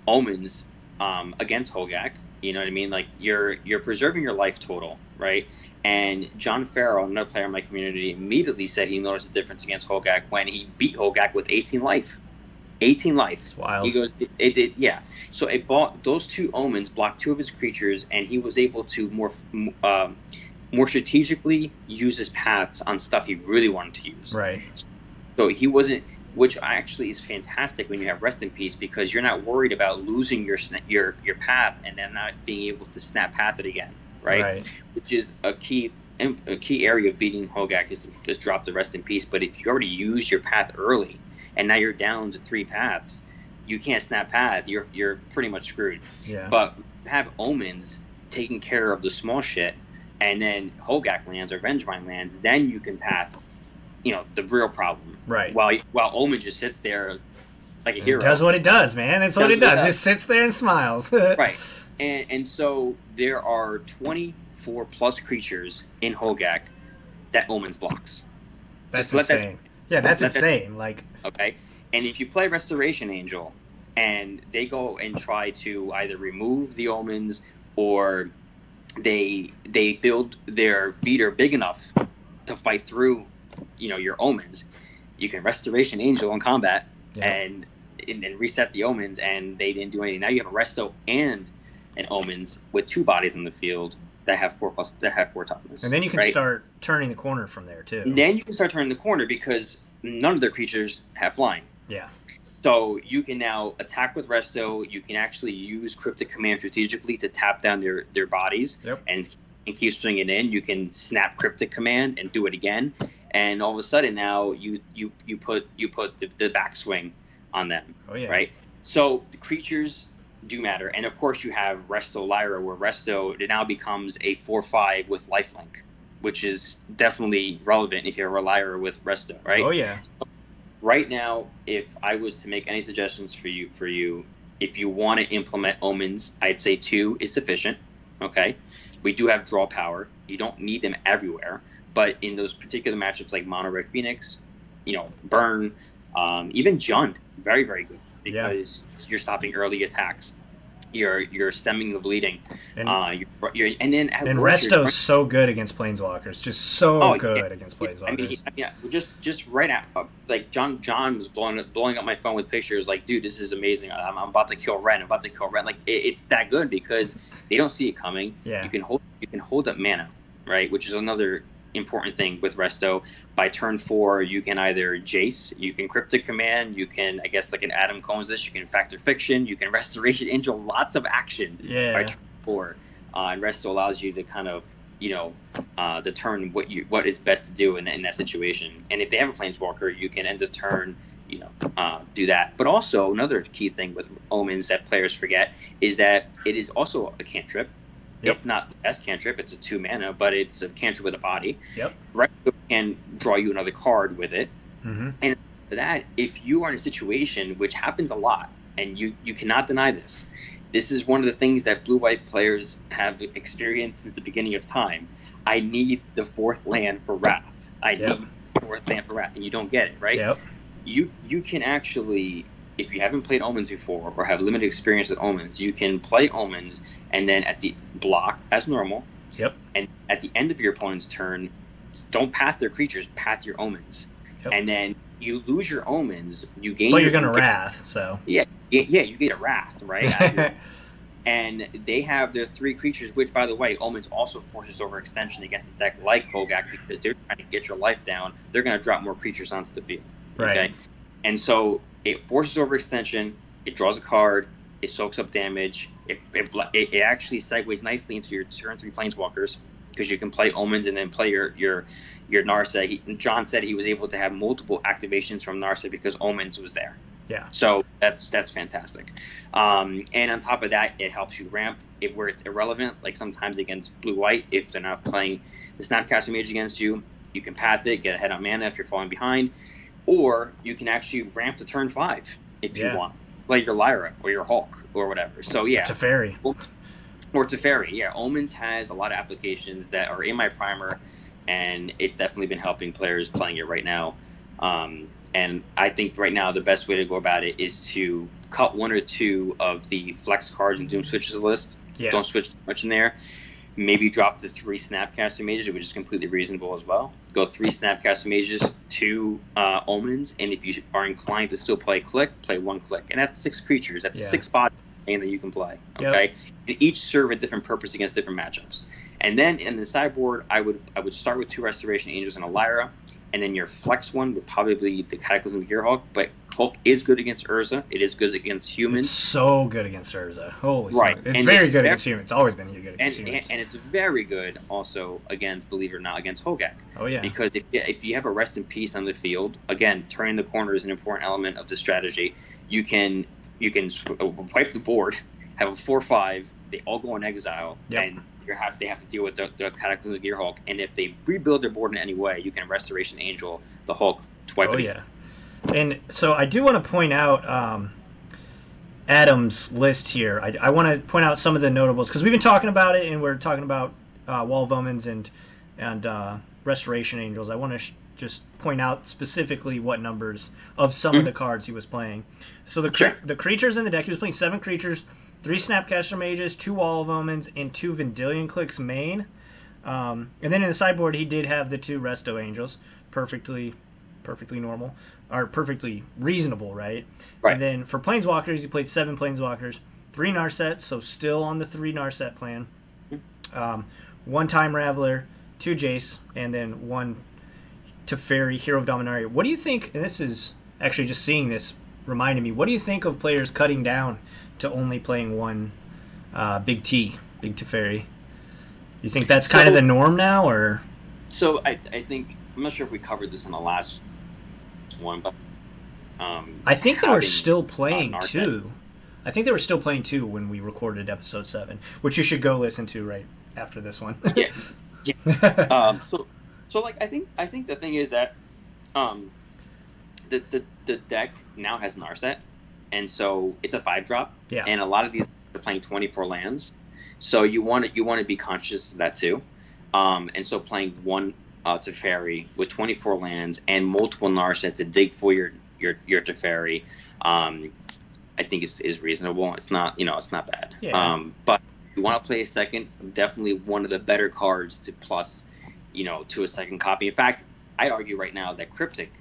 Omens um, against Hogaak. You know what I mean? Like you're you're preserving your life total, right? And John Farrell, another player in my community, immediately said he noticed a difference against Hogaak when he beat Hogaak with eighteen life. eighteen life. That's wild. He goes, it, it, it, yeah. So it bought those two Omens, blocked two of his creatures, and he was able to more, um, more strategically use his paths on stuff he really wanted to use. Right. So he wasn't which actually is fantastic when you have Rest in Peace, because you're not worried about losing your your your path and then not being able to snap path it again, right? right. Which is a key a key area of beating Hogaak, is to drop the Rest in Peace. But if you already used your path early and now you're down to three paths, you can't snap path. You're you're pretty much screwed. Yeah. But have Omens taking care of the small shit, and then Hogaak lands or Vengevine lands, then you can path, you know, the real problem. Right. While while Omen just sits there like a hero. It does what it does, man. That's what it does. It just sits there and smiles. Right. And and so there are twenty-four plus creatures in Hogaak that Omens blocks. That's just insane. That, yeah, that's insane. That, like okay. And if you play Restoration Angel and they go and try to either remove the Omens or they they build their feeder big enough to fight through, you know, your Omens, you can Restoration Angel in combat, yeah. and, and and reset the Omens, and they didn't do anything. Now you have a Resto and an Omens with two bodies in the field that have four plus that have four toughness. And then you can right? start turning the corner from there too. And then you can start turning the corner because none of their creatures have flying. Yeah. So you can now attack with Resto. You can actually use Cryptic Command strategically to tap down their, their bodies yep. and, and keep swinging in. You can snap Cryptic Command and do it again. And all of a sudden now you you, you put you put the, the backswing on them, oh, yeah. right? So the creatures do matter. And, of course, you have Resto Lyra, where Resto it now becomes a four five with lifelink, which is definitely relevant if you're a Lyra with Resto, right? Oh, yeah. So right now, if I was to make any suggestions for you, for you, if you want to implement Omens, I'd say two is sufficient. Okay, we do have draw power. You don't need them everywhere, but in those particular matchups like Mono Red Phoenix, you know, Burn, um, even Jund, very very good because yeah. you're stopping early attacks. You're you're stemming the bleeding. And uh, you're, you're, and then and Resto's so good against Planeswalkers, just so oh, good yeah, against Planeswalkers. I mean, he, I mean, yeah, just just right at uh, like John John was blowing up, blowing up my phone with pictures like, dude, this is amazing. I'm, I'm about to kill Ren. I'm about to kill Ren. Like it, it's that good because they don't see it coming. Yeah. You can hold you can hold up mana, right? Which is another important thing with Resto. By turn four, you can either Jace, you can Cryptic Command, you can, I guess, like an Adam Cohen's this, you can Factor Fiction, you can Restoration Angel, lots of action yeah. by turn four. Uh, and Resto allows you to kind of, you know, uh, determine what you what is best to do in, in that situation. And if they have a Planeswalker, you can end the turn, you know, uh, do that. But also, another key thing with Omens that players forget is that it is also a cantrip. Yep. It's not the best cantrip. It's a two mana, but it's a cantrip with a body. Yep. Resto can draw you another card with it. Mm-hmm. And for that, if you are in a situation, which happens a lot, and you, you cannot deny this, this is one of the things that Blue-White players have experienced since the beginning of time. I need the fourth land for Wrath. I yep. need the fourth land for Wrath, and you don't get it, right? Yep. You, you can actually... If you haven't played Omens before or have limited experience with Omens, you can play Omens and then at the block as normal. Yep. And at the end of your opponent's turn, don't path their creatures, path your Omens. Yep. And then you lose your Omens, you gain. But you're going to Wrath, so. Yeah, yeah, yeah, you get a Wrath, right? And they have their three creatures, which, by the way, Omens also forces overextension against the deck like Hogaak because they're trying to get your life down. They're going to drop more creatures onto the field. Right. Okay? And so. It forces overextension, it draws a card, it soaks up damage, it, it, it actually segues nicely into your turn three Planeswalkers, because you can play Omens and then play your your, your Narset. He, John said he was able to have multiple activations from Narset because Omens was there. Yeah. So that's that's fantastic. Um, and on top of that, it helps you ramp if, where it's irrelevant, like sometimes against Blue-White, if they're not playing the Snapcaster Mage against you, you can path it, get ahead on mana if you're falling behind. Or you can actually ramp to turn five if yeah. you want, like your Lyra or your Hulk or whatever. So yeah, Teferi or, or Teferi. Yeah, Omens has a lot of applications that are in my primer, and it's definitely been helping players playing it right now. Um, and I think right now the best way to go about it is to cut one or two of the flex cards in Doom Switch's list. Yeah. Don't switch too much in there. Maybe drop the three Snapcaster Mages, which is completely reasonable as well. Go three Snapcaster Mages, two uh, Omens, and if you are inclined to still play Click, play one Click. And that's six creatures. That's yeah. six bodies that you can play. Okay, yep. And each serve a different purpose against different matchups. And then in the sideboard, I would I would start with two Restoration Angels and a Lyra, and then your flex one would probably be the Cataclysmic Gearhulk. But Hulk is good against Urza. It is good against humans. It's so good against Urza. Holy right. It's and very it's good very, against humans. It's always been good against and, humans. And it's very good also against, believe it or not, against Hogaak. Oh, yeah. Because if, if you have a Rest in Peace on the field, again, turning the corner is an important element of the strategy. You can, you can wipe the board, have a four five, they all go in exile, yep. and you have they have to deal with the, the Cataclysmic Gearhulk. And if they rebuild their board in any way, you can Restoration Angel the Hulk to wipe oh, it. Oh, yeah. And so I do want to point out um, Adam's list here. I, I want to point out some of the notables because we've been talking about it, and we're talking about uh, Wall of Omens and and uh, Restoration Angels. I want to sh- just point out specifically what numbers of some mm-hmm. of the cards he was playing. So the sure. the creatures in the deck, he was playing seven creatures, three Snapcaster Mages, two Wall of Omens, and two Vendillion Clix main. Um, and then in the sideboard, he did have the two Resto Angels, perfectly perfectly normal. Are perfectly reasonable, right? Right. And then for Planeswalkers, he played seven Planeswalkers, three Narset, so still on the three Narset plan, um, one Time Raveler, two Jace, and then one Teferi, Hero of Dominaria. What do you think, and this is actually just seeing this reminded me, what do you think of players cutting down to only playing one uh, Big T, Big Teferi? You think that's kind so, of the norm now, or? So I, I think, I'm not sure if we covered this in the last one, but um, I think having, they were still playing uh, two. I think they were still playing two when we recorded episode seven, which you should go listen to right after this one. yeah, yeah. um, so, so like I think I think the thing is that um, the the the deck now has Narset, and so it's a five drop. Yeah. And a lot of these are playing twenty-four lands, so you want to you want to be conscious of that too, um, and so playing one. Uh, Teferi with twenty-four lands and multiple Narset to dig for your your your Teferi, um, I think is is reasonable. It's not you know it's not bad. Yeah. Um, but if you want to play a second, definitely one of the better cards to plus, you know, to a second copy. In fact, I'd argue right now that Cryptic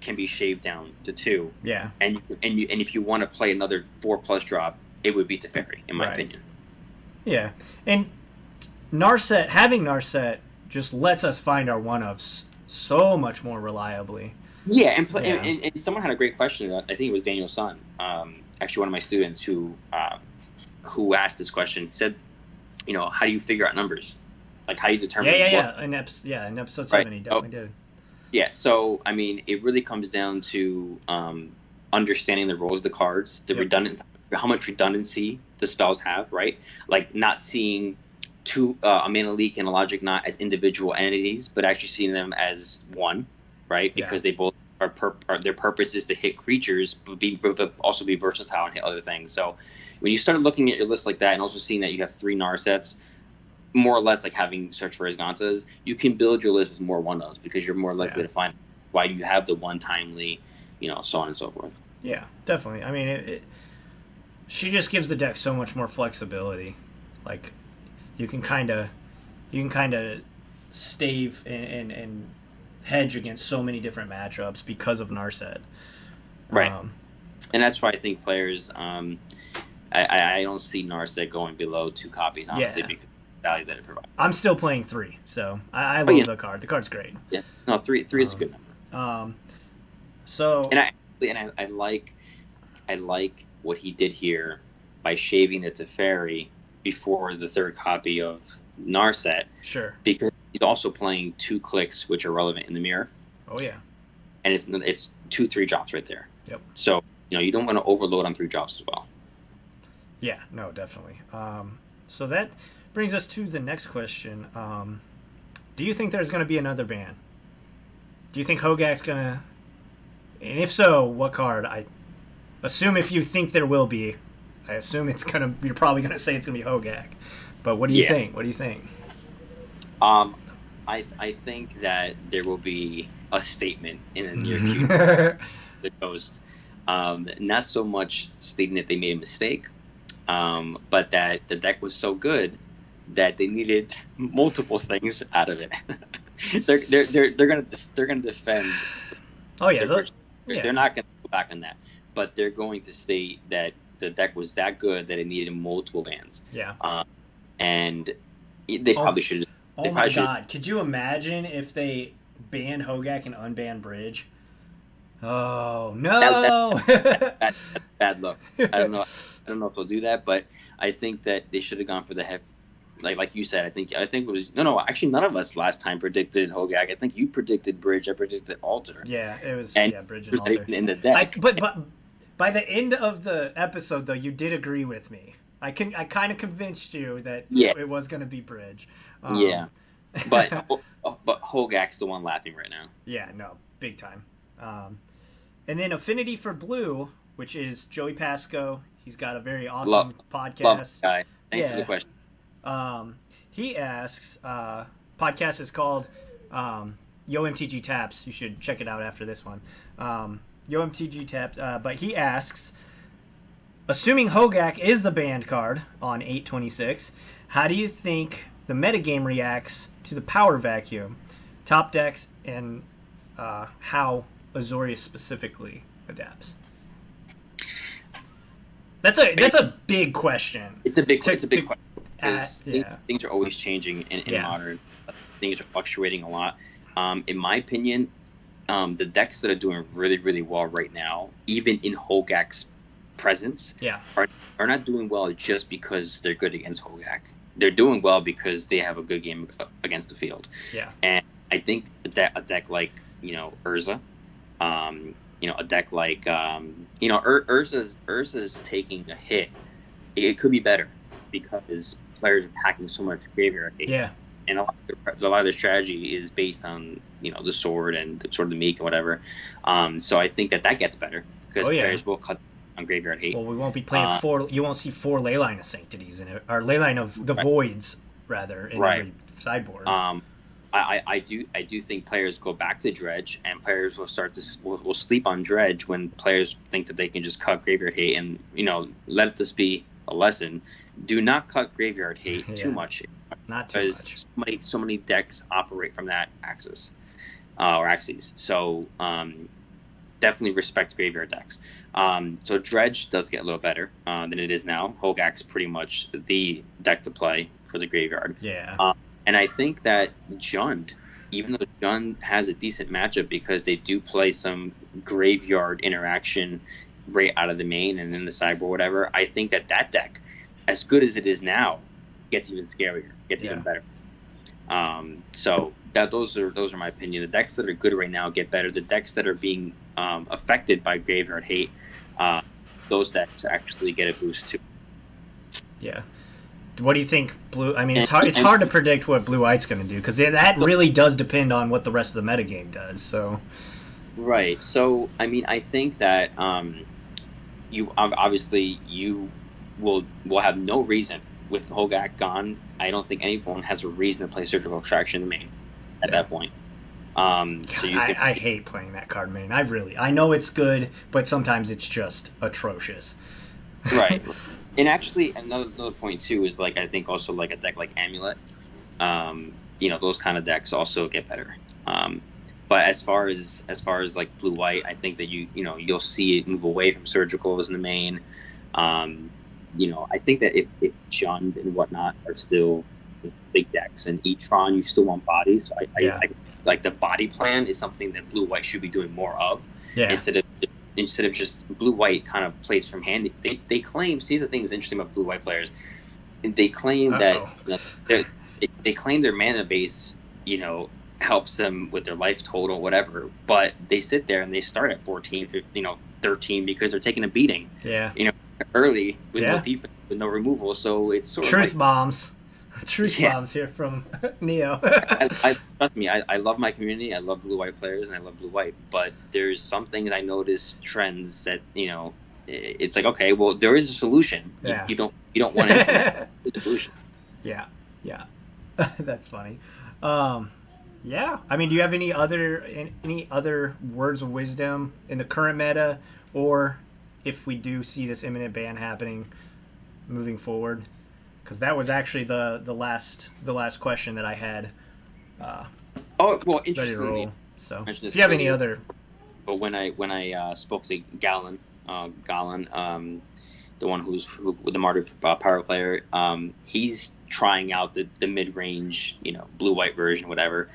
can be shaved down to two. Yeah. And and you and if you want to play another four plus drop, it would be Teferi in my right. opinion. Yeah, and Narset having Narset. Just lets us find our one-ofs so much more reliably. Yeah, and, play, yeah. And, and someone had a great question. I think it was Daniel Sun, um, actually one of my students who uh, who asked this question. Said, you know, how do you figure out numbers? Like, how do you determine? Yeah, yeah, what? yeah. In ep- yeah, in episode seven, right. he definitely oh. did. Yeah, so, I mean, it really comes down to um, understanding the roles of the cards, the yep. redundant, how much redundancy the spells have, right? Like, not seeing... Two, uh, a mana leak and a logic knot as individual entities, but actually seeing them as one, right? Because yeah. they both are, pur- are their purpose is to hit creatures, but, be, but also be versatile and hit other things. So when you start looking at your list like that, and also seeing that you have three Narsets, more or less like having Search for Azcantas, you can build your list with more one ofs because you're more likely yeah. to find why you have the one timely, you know, so on and so forth. Yeah, definitely. I mean, it, it, she just gives the deck so much more flexibility, like. You can kind of, you can kind of, stave and, and and hedge against so many different matchups because of Narset. Right, um, and that's why I think players. Um, I I don't see Narset going below two copies honestly yeah. because of the value that it provides. I'm still playing three, so I, I love oh, yeah. the card. The card's great. Yeah, no three three is um, a good number. Um, so and I and I, I like, I like what he did here by shaving the Teferi. Before the third copy of Narset. Sure. Because he's also playing two clicks, which are relevant in the mirror. Oh, yeah. And it's it's two, three drops right there. Yep. So, you know, you don't want to overload on three drops as well. Yeah, no, definitely. Um, so that brings us to the next question. Um, do you think there's going to be another ban? Do you think Hogaak's going to... And if so, what card? I assume if you think there will be... I assume it's gonna. You're probably gonna say it's gonna be Hogaak, but what do you yeah. think? What do you think? Um, I I think that there will be a statement in the near future. The ghost, um, not so much stating that they made a mistake, um, but that the deck was so good that they needed multiple things out of it. they're they're they're they're gonna they're gonna defend. Oh yeah, they're, yeah. they're not gonna go back on that, but they're going to state that. The deck was that good that it needed multiple bans. Yeah. Um, and they probably oh, should. Oh my God! Could you imagine if they ban Hogaak and unban Bridge. Oh no! That, that, that, that, bad luck. I don't know. I don't know if they'll do that, but I think that they should have gone for the heavy. Like like you said, I think I think it was no no. Actually, none of us last time predicted Hogaak. I think you predicted Bridge. I predicted Alter. Yeah, it was and yeah Bridge and was Alter in the deck. I, but but by the end of the episode, though, you did agree with me. I can I kind of convinced you that yeah. it was going to be Bridge. Um, yeah, but but Hogaak's the one laughing right now. Yeah, no, big time. Um, and then Affinity for Blue, which is Joey Pasco. He's got a very awesome love, podcast. Love guy. Thanks yeah. for the question. Um, he asks, uh, podcast is called, um, Yo M T G Taps. You should check it out after this one. Um, Yo M T G Taps. Uh, but he asks, assuming Hogaak is the banned card on eight twenty-six, how do you think the metagame reacts to the power vacuum, top decks, and, uh, how Azorius specifically adapts? That's a, that's a big question. It's a big, to, it's a big to, question. Because uh, yeah. things are always changing in, in yeah. modern. Things are fluctuating a lot. Um, in my opinion, um, the decks that are doing really, really well right now, even in Hogaak's presence, yeah. are, are not doing well just because they're good against Hogaak. They're doing well because they have a good game against the field. Yeah. And I think that a deck like, you know, Urza, um, you know, a deck like, um, you know, Ur Urza's, Urza's taking a hit. It, it could be better because players are packing so much graveyard. Yeah. And a lot, of their, a lot of their strategy is based on, you know, the sword and the, sort of the meek and whatever. Um, so I think that that gets better because oh, yeah. players will cut on graveyard hate. Well, we won't be playing uh, four, you won't see four Leyline of Sanctities in it, or Leyline of the right. Voids, rather, in right. every sideboard. Um, I, I do I do think players go back to Dredge, and players will start to will, will sleep on Dredge when players think that they can just cut graveyard hate and, you know, let this be a lesson. Do not cut graveyard hate yeah. too much. Not too because much. So many, so many decks operate from that axis uh, or axes. So um, definitely respect graveyard decks. Um, so Dredge does get a little better uh, than it is now. Hogaak's pretty much the deck to play for the graveyard. Yeah. Um, and I think that Jund, even though Jund has a decent matchup because they do play some graveyard interaction right out of the main and in the sideboard, whatever, I think that that deck, as good as it is now, gets even scarier, gets yeah. even better. Um, so that those are those are my opinion. The decks that are good right now get better. The decks that are being um, affected by graveyard hate, uh, those decks actually get a boost too. Yeah. What do you think, Blue? I mean, it's hard. It's hard to predict what Blue White's going to do because that really does depend on what the rest of the metagame does. So. Right. So I mean, I think that um, you obviously you. Will will have no reason with Hogaak gone. I don't think anyone has a reason to play Surgical Extraction in main at yeah. that point. Um, God, so you can... I, I hate playing that card main. I really, I know it's good, but sometimes it's just atrocious. Right. And actually, another another point too is like I think also like a deck like Amulet, um, you know, those kind of decks also get better. Um, but as far as as far as like Blue White, I think that you you know you'll see it move away from Surgicals in the main. Um, You know, I think that if, if Jund and whatnot are still big decks and E-Tron, you still want bodies. So I, yeah. I, I like the body plan is something that Blue White should be doing more of. Yeah. Instead of instead of just Blue White kind of plays from hand. They they claim. See, the thing is interesting about Blue White players. They claim uh-oh. that you know, they, they claim their mana base, you know, helps them with their life total, whatever. But they sit there and they start at fourteen, fifteen, you know, thirteen because they're taking a beating. Yeah. You know. Early with yeah. no defense, with no removal, so it's sort truth of like, bombs, truth yeah. bombs here from Neo. I, I, trust me, I, I love my community. I love Blue White players, and I love Blue White. But there's some things I notice trends that you know, it's like okay, well there is a solution. Yeah. You, you don't you don't want to solution. Yeah, yeah, that's funny. Um, yeah, I mean, do you have any other any other words of wisdom in the current meta or? If we do see this imminent ban happening moving forward, because that was actually the the last the last question that I had. Uh, oh well, interestingly, so if you have any other, but when I when I uh, spoke to Galen, uh, Galen, um, the one who's who, the martyr uh, power player, um, he's trying out the the mid range, you know, Blue White version, whatever.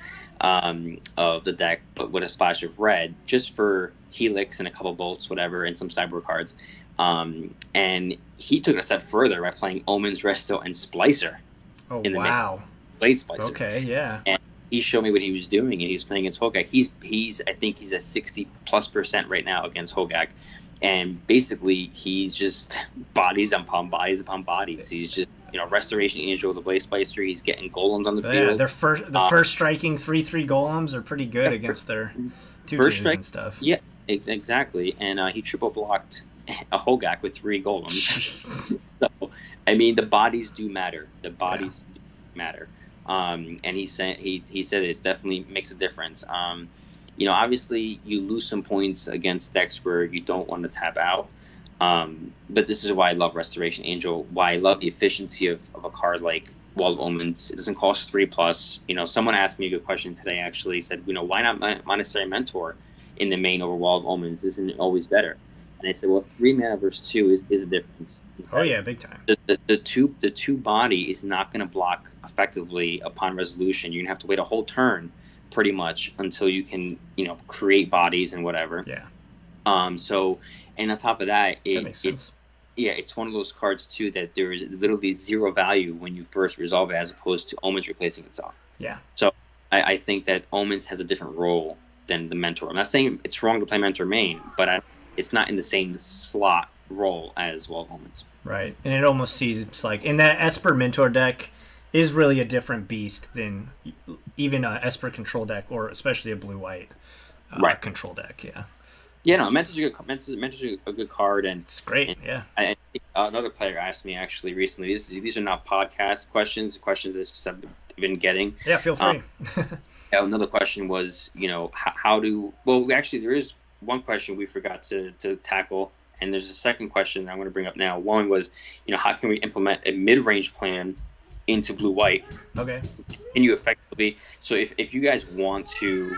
um, of the deck, but with a splash of red, just for Helix and a couple bolts, whatever, and some cyborg cards. Um, and he took it a step further by playing Omens, Resto, and Splicer. Oh, in the wow. Blade Splicer. Okay, yeah. And he showed me what he was doing, and he was playing against Hogaak. He's, he's I think he's at sixty plus percent right now against Hogaak. And basically, he's just bodies upon bodies upon bodies. He's just, you know, Restoration Angel with the Blade Splicer. He's getting golems on the field. Yeah, their first, the um, first striking three three golems are pretty good against their two twos and stuff. Yeah, ex exactly. And uh, he triple blocked a Hogaak with three golems. So, I mean, the bodies do matter. The bodies yeah. do matter. Um, and he said he he said it definitely makes a difference. Um, You know, obviously, you lose some points against decks where you don't want to tap out. Um, but this is why I love Restoration Angel, why I love the efficiency of, of a card like Wall of Omens. It doesn't cost three plus. You know, someone asked me a good question today, actually, said, you know, why not Mon Monastery Mentor in the main over Wall of Omens? Isn't always better? And I said, well, three mana versus two is, is a difference. Oh, yeah, big time. The, the, the, two, the two body is not going to block effectively upon resolution. You're going to have to wait a whole turn pretty much until you can, you know, create bodies and whatever. Yeah. Um. So, and on top of that, it, that makes sense. It's yeah, it's one of those cards too that there is literally zero value when you first resolve it, as opposed to Omens replacing itself. Yeah. So I, I think that Omens has a different role than the Mentor. I'm not saying it's wrong to play Mentor main, but I, it's not in the same slot role as Wall of Omens. Right, and it almost seems like in that Esper Mentor deck is really a different beast than even a Esper control deck, or especially a Blue-White uh, right. control deck. Yeah. Yeah, no, Mentor's a good, Mentor's, Mentor's a good card, and it's great. And, yeah. I, another player asked me actually recently. These these are not podcast questions. Questions that I've been getting. Yeah, feel free. Um, yeah, another question was, you know, how, how do? Well, actually, there is one question we forgot to to tackle, and there's a second question that I'm going to bring up now. One was, you know, how can we implement a mid-range plan into Blue-White? Okay. And you effectively, so if, if you guys want to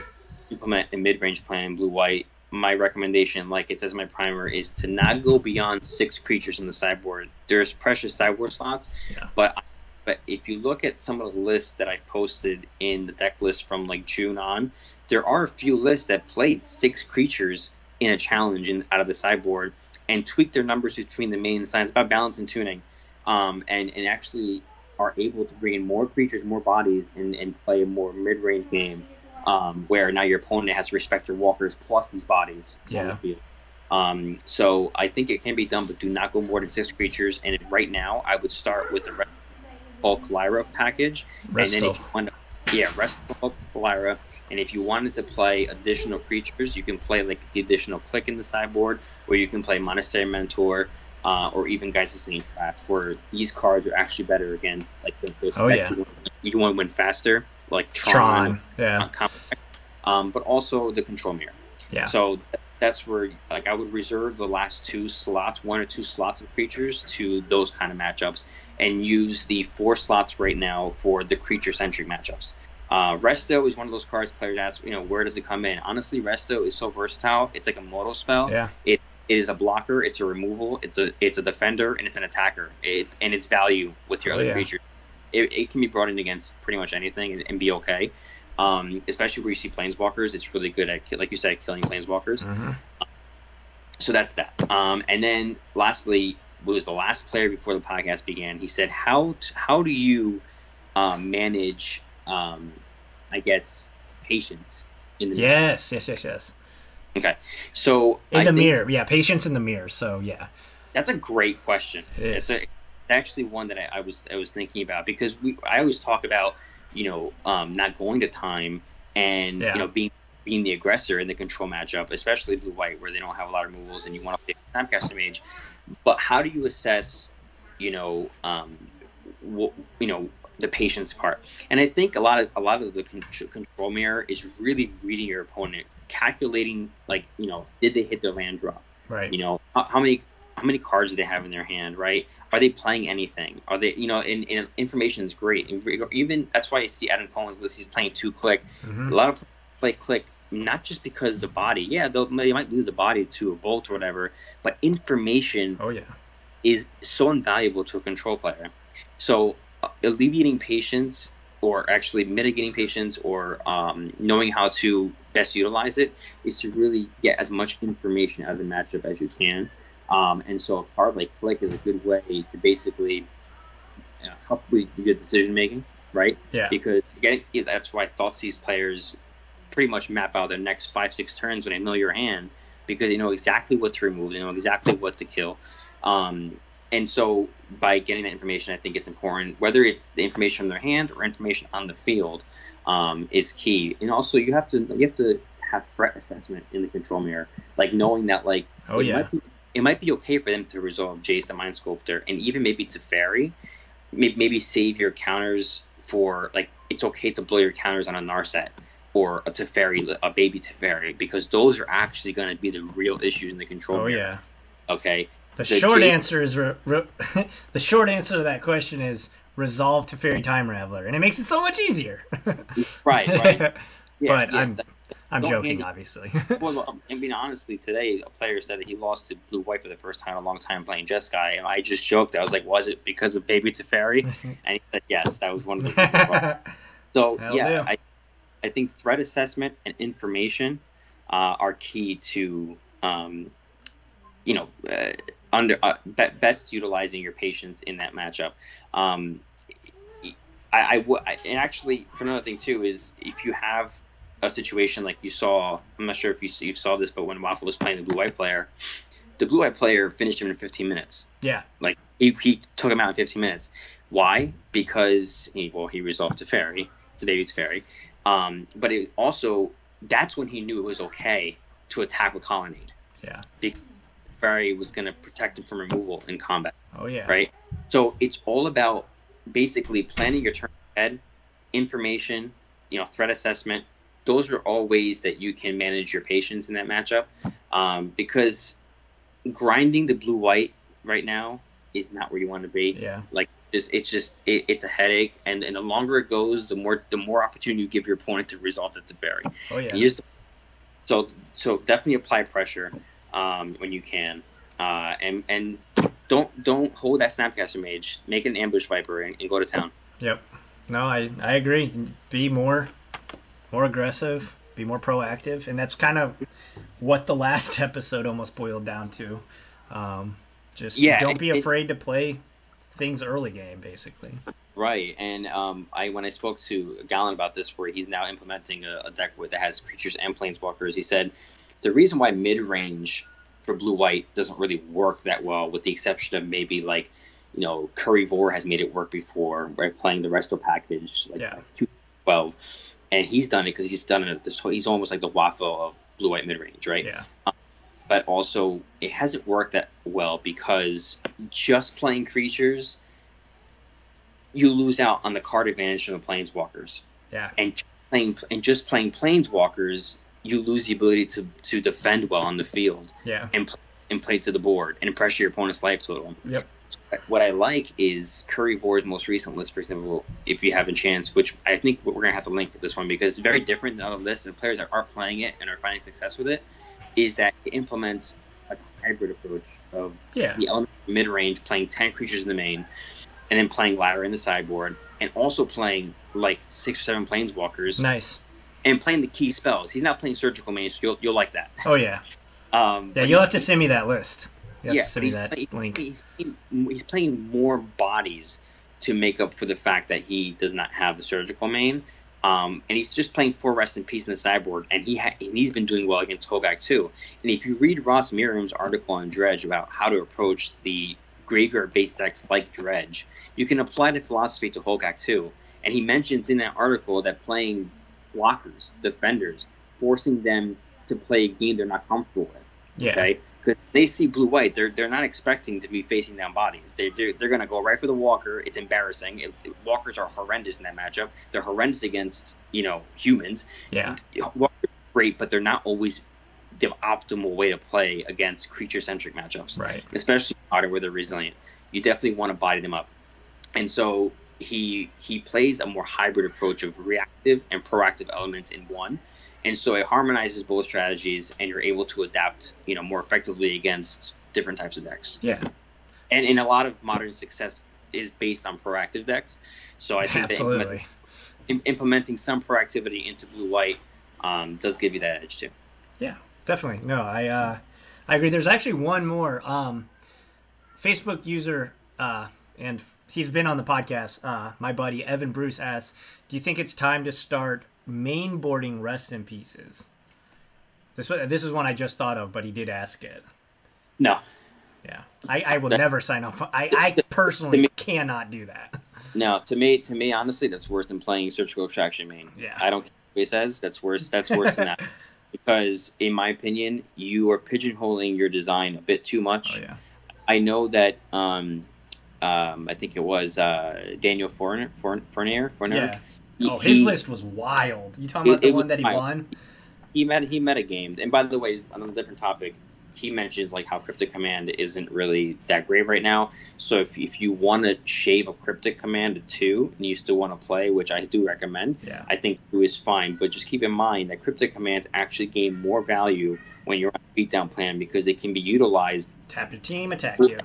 implement a mid-range plan in Blue-White, my recommendation, like it says in my primer, is to not go beyond six creatures in the sideboard. There's precious sideboard slots, yeah. but but if you look at some of the lists that I posted in the deck list from like June on, there are a few lists that played six creatures in a challenge in, out of the sideboard and tweaked their numbers between the main signs about balance and tuning, um, and, and actually are able to bring in more creatures, more bodies, and, and play a more mid-range game, um, where now your opponent has to respect your walkers plus these bodies. Yeah. Um, so I think it can be done, but do not go more than six creatures. And right now, I would start with the Hulk Lyra package. Resto. And then if you want to, yeah, Rest Hulk Lyra. And if you wanted to play additional creatures, you can play like the additional click in the sideboard, or you can play Monastery Mentor, Uh, or even Guys of Singing Craft, where these cards are actually better against, like, the, the oh, yeah. you, you want to win faster, like Tron, Tron yeah. uh, um, but also the Control Mirror. Yeah. So th that's where, like, I would reserve the last two slots, one or two slots of creatures, to those kind of matchups, and use the four slots right now for the creature-centric matchups. Uh, Resto is one of those cards players ask, you know, where does it come in? Honestly, Resto is so versatile. It's like a modal spell. Yeah. It, It is a blocker, it's a removal, it's a it's a defender, and it's an attacker. It and its value with your oh, other yeah. creatures. It, it can be brought in against pretty much anything and, and be okay. Um, especially where you see planeswalkers, it's really good at, like you said, killing planeswalkers. Mm-hmm. um, so that's that. Um, and then lastly, it was the last player before the podcast began. He said, "How how do you um, manage, um, I guess, patience in the yes, yes, yes, yes." Okay, so in the I think, mirror, yeah, patience in the mirror. So yeah, that's a great question. It it's a, actually one that I, I was I was thinking about, because we I always talk about, you know, um, not going to time and yeah. you know being being the aggressor in the control matchup, especially Blue-White, where they don't have a lot of removals and you want to play Snapcaster Mage. But how do you assess, you know, um, what, you know, the patience part? And I think a lot of a lot of the control mirror is really reading your opponent. Calculating, like, you know, did they hit their land drop? Right. You know, how, how many how many cards do they have in their hand? Right. Are they playing anything? Are they, you know, and, and information is great. And even that's why you see Adam Cohen's list. He's playing two click. Mm-hmm. A lot of play click, not just because the body. Yeah, they might lose the body to a bolt or whatever, but information. Oh yeah. Is so invaluable to a control player. So uh, alleviating patience or actually mitigating patience or um, knowing how to best utilize it is to really get as much information out of the matchup as you can. Um, and so a card like Flick is a good way to basically you know, help with your decision making, right? Yeah. Because again, that's why I thought these players pretty much map out their next five, six turns when they know your hand, because they know exactly what to remove, they know exactly what to kill. Um, and so by getting that information, I think it's important, whether it's the information from their hand or information on the field, um, is key. And also you have to you have to have threat assessment in the control mirror, like knowing that like oh it yeah. Might be, it might be okay for them to resolve Jace the Mind Sculptor, and even maybe Teferi, maybe save your counters for, like, it's okay to blow your counters on a Narset or a Teferi, a baby Teferi, because those are actually going to be the real issues in the control oh, mirror. Oh, yeah. Okay? The, the short Jace... answer is, re... Re... the short answer to that question is resolve Teferi Time Raveler, and it makes it so much easier. right, right. Yeah, but yeah, I'm... That... I'm Don't joking, handle. obviously. well, I mean, honestly, today a player said that he lost to Blue-White for the first time in a long time playing Jeskai, and I just joked. I was like, was it because of Baby Teferi? And he said, yes, that was one of the reasons. so, Hell yeah, I, I think threat assessment and information uh, are key to, um, you know, uh, under uh, be best utilizing your patience in that matchup. Um, I, I w and actually, for another thing, too, is if you have a situation like you saw, I'm not sure if you, you saw this, but when Waffle was playing the Blue-White player, the Blue-White player finished him in fifteen minutes. Yeah. Like, he, he took him out in fifteen minutes. Why? Because, he, well, he resolved Teferi, the baby Teferi. Um, but it also, that's when he knew it was okay to attack with Colonnade. Yeah. Because Teferi was going to protect him from removal in combat. Oh, yeah. Right? So it's all about basically planning your turn ahead, information, you know, threat assessment. Those are all ways that you can manage your patience in that matchup, um, because grinding the Blue-White right now is not where you want to be. Yeah. Like it's, it's just it, it's a headache, and, and the longer it goes, the more the more opportunity you give your opponent to resolve it to vary. Oh yeah. Just, so so definitely apply pressure um, when you can, uh, and and don't don't hold that Snapcaster Mage. Make an ambush viper and, and go to town. Yep. No, I I agree. Be more. More aggressive, be more proactive, and that's kind of what the last episode almost boiled down to. Um, just yeah, don't be it, afraid to play things early game, basically. Right, and um, I when I spoke to Gallen about this, where he's now implementing a, a deck with that has creatures and planeswalkers, he said the reason why mid range for Blue-White doesn't really work that well, with the exception of maybe like you know Curryvore has made it work before, right? Playing the Resto package, like, yeah, like two twelve. And he's done it because he's done it. This whole, he's almost like the Waffle of Blue-White mid-range, right? Yeah. Um, but also, it hasn't worked that well because just playing creatures, you lose out on the card advantage from the planeswalkers. Yeah. And playing and just playing planeswalkers, you lose the ability to to defend well on the field. Yeah. And play, and play to the board and pressure your opponent's life total. Yep. What I like is Curryvore's most recent list, for example, if you have a chance, which I think we're going to have to link with this one because it's very different than other lists, and players that are playing it and are finding success with it, is that it implements a hybrid approach of yeah. the element of mid-range, playing ten creatures in the main, and then playing Lyra in the sideboard, and also playing like six or seven planeswalkers. Nice. And playing the key spells. He's not playing Surgical Mage, so you'll, you'll like that. Oh, yeah. Um, yeah, you'll have to send me that list. Yeah, he's, that play, he's, he's playing more bodies to make up for the fact that he does not have the Surgical main, um, and he's just playing four Rest in Peace in the sideboard, and he ha and he's been doing well against Hogaak too. And if you read Ross Merriam's article on Dredge about how to approach the graveyard-based decks like Dredge, you can apply the philosophy to Hogaak too. And he mentions in that article that playing blockers, defenders, forcing them to play a game they're not comfortable with. Yeah. Okay? Because they see Blue-White, they're they're not expecting to be facing down bodies. They they're, they're going to go right for the Walker. It's embarrassing. It, it, walkers are horrendous in that matchup. They're horrendous against you know humans. Yeah, Walkers are great, but they're not always the optimal way to play against creature-centric matchups. Right, especially modern where they're resilient. You definitely want to body them up, and so he he plays a more hybrid approach of reactive and proactive elements in one. And so it harmonizes both strategies, and you're able to adapt, you know, more effectively against different types of decks. Yeah, and in a lot of modern success is based on proactive decks. So I think absolutely. That im implementing some proactivity into Blue-White um, does give you that edge too. Yeah, definitely. No, I uh, I agree. There's actually one more um, Facebook user, uh, and he's been on the podcast. Uh, my buddy Evan Bruce asks, "Do you think it's time to start mainboarding Rest in Pieces?" This this is one I just thought of, but he did ask it. No. Yeah, I, I will no. never sign up. I, I personally me, cannot do that. No, to me, to me, honestly, that's worse than playing Surgical Extraction main. Yeah, I don't care what he says. That's worse. That's worse than that, because in my opinion, you are pigeonholing your design a bit too much. Oh, yeah. I know that. Um, um, I think it was uh, Daniel Fournier. Fournier. Yeah. He, oh, his he, list was wild. You talking about it, the it one that he wild. won? He met. He metagamed. And by the way, on a different topic, he mentions like how Cryptic Command isn't really that great right now. So if, if you want to shave a Cryptic Command to two and you still want to play, which I do recommend, yeah. I think two is fine. But just keep in mind that Cryptic Commands actually gain more value when you're on a beatdown plan because they can be utilized. Tap your team, attack you.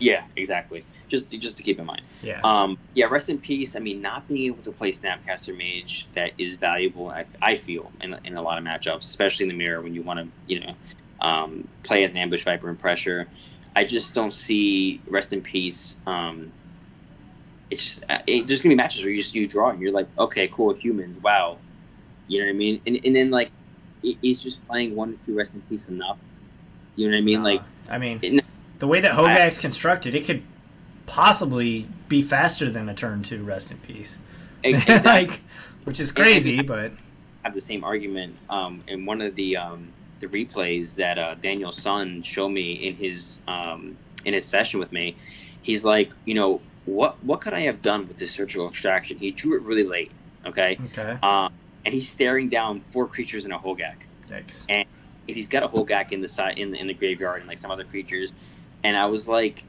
Yeah, exactly. Just just to keep in mind. Yeah. Um, yeah. Rest in Peace. I mean, not being able to play Snapcaster Mage that is valuable. I, I feel in in a lot of matchups, especially in the mirror when you want to, you know. Um, play as an Ambush Viper and pressure. I just don't see Rest in Peace. Um, it's just, it, there's gonna be matches where you just you draw and you're like, okay, cool, humans, wow, you know what I mean? And and then like, it, it's just playing one or two Rest in Peace enough. You know what I mean? Uh, like, I mean, it, the way that Hogaak's constructed, it could possibly be faster than a turn two Rest in Peace. Exactly. Like, which is crazy, and, but I have the same argument. Um, and one of the um. The replays that uh, Daniel Sun showed me in his um, in his session with me, he's like, you know, what what could I have done with this Surgical Extraction? He drew it really late, okay? Okay. Um, and he's staring down four creatures in a Hogaak. Yikes. And he's got a Hogaak in the side in the, in the graveyard and like some other creatures, and I was like,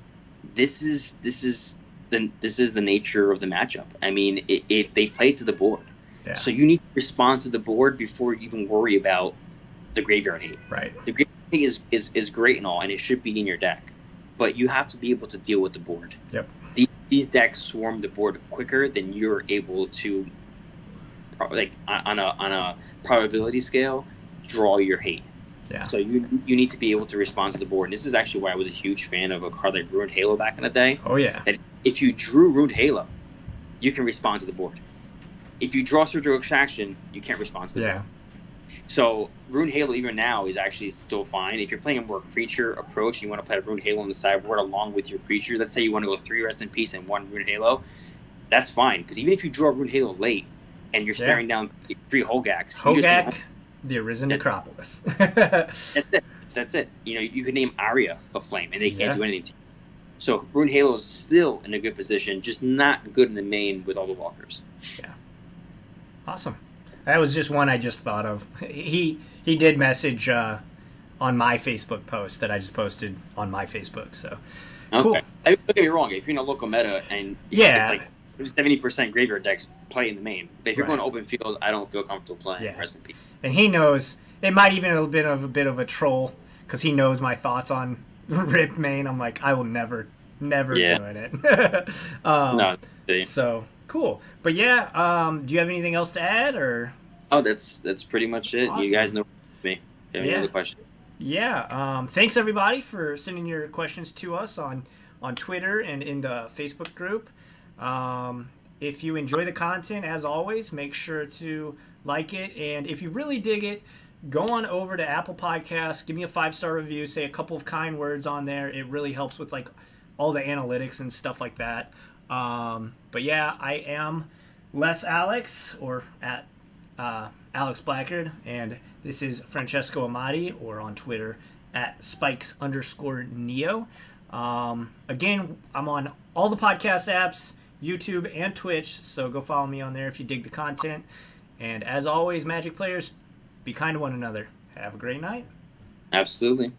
this is this is the this is the nature of the matchup. I mean, it, it they play to the board, yeah. So you need to respond to the board before you even worry about the graveyard hate. Right. The graveyard hate is, is, is great and all, and it should be in your deck. But you have to be able to deal with the board. Yep. These, these decks swarm the board quicker than you're able to, like, on a on a probability scale, draw your hate. Yeah. So you you need to be able to respond to the board. And this is actually why I was a huge fan of a card like Ruined Halo back in the day. Oh yeah. That if you drew Ruined Halo, you can respond to the board. If you draw Surgical Extraction, you can't respond to the yeah. board. So Ruined Halo even now is actually still fine. If you're playing a more creature approach and you want to play a Ruined Halo on the sideboard along with your creature, let's say you want to go three Rest in Peace and one Ruined Halo, that's fine. Because even if you draw Ruined Halo late and you're staring yeah. down three Hogaaks. Hogaak, just, the Arisen that, Necropolis. That's it. That's it. You know, you could name Aria a Flame and they can't yeah. do anything to you. So Ruined Halo is still in a good position, just not good in the main with all the walkers. Yeah. Awesome. That was just one I just thought of. He he did message uh, on my Facebook post that I just posted on my Facebook. So, okay. Cool. I, don't get me wrong. If you're in a local meta and yeah, it's like seventy percent graveyard decks play in the main. But if you're right. going open field, I don't feel comfortable playing. Yeah. Rest in Peace. And he knows it might even have been of a bit of a troll because he knows my thoughts on Rip main. I'm like, I will never, never yeah. doing it. um, no. They... So. Cool. But yeah, um, do you have anything else to add, or? Oh, that's that's pretty much it. Awesome. You guys know me. You have yeah. any other questions? Yeah. Um, thanks everybody for sending your questions to us on on Twitter and in the Facebook group. Um, if you enjoy the content, as always, make sure to like it, and if you really dig it, go on over to Apple Podcasts, give me a five star review, say a couple of kind words on there. It really helps with like all the analytics and stuff like that. Um, but yeah, I am Les Alex, or at uh, Alex Blackard, and this is Francesco Amati, or on Twitter at Spikes underscore Neo. Um, again, I'm on all the podcast apps, YouTube and Twitch, so go follow me on there if you dig the content. And as always, Magic players, be kind to one another. Have a great night. Absolutely.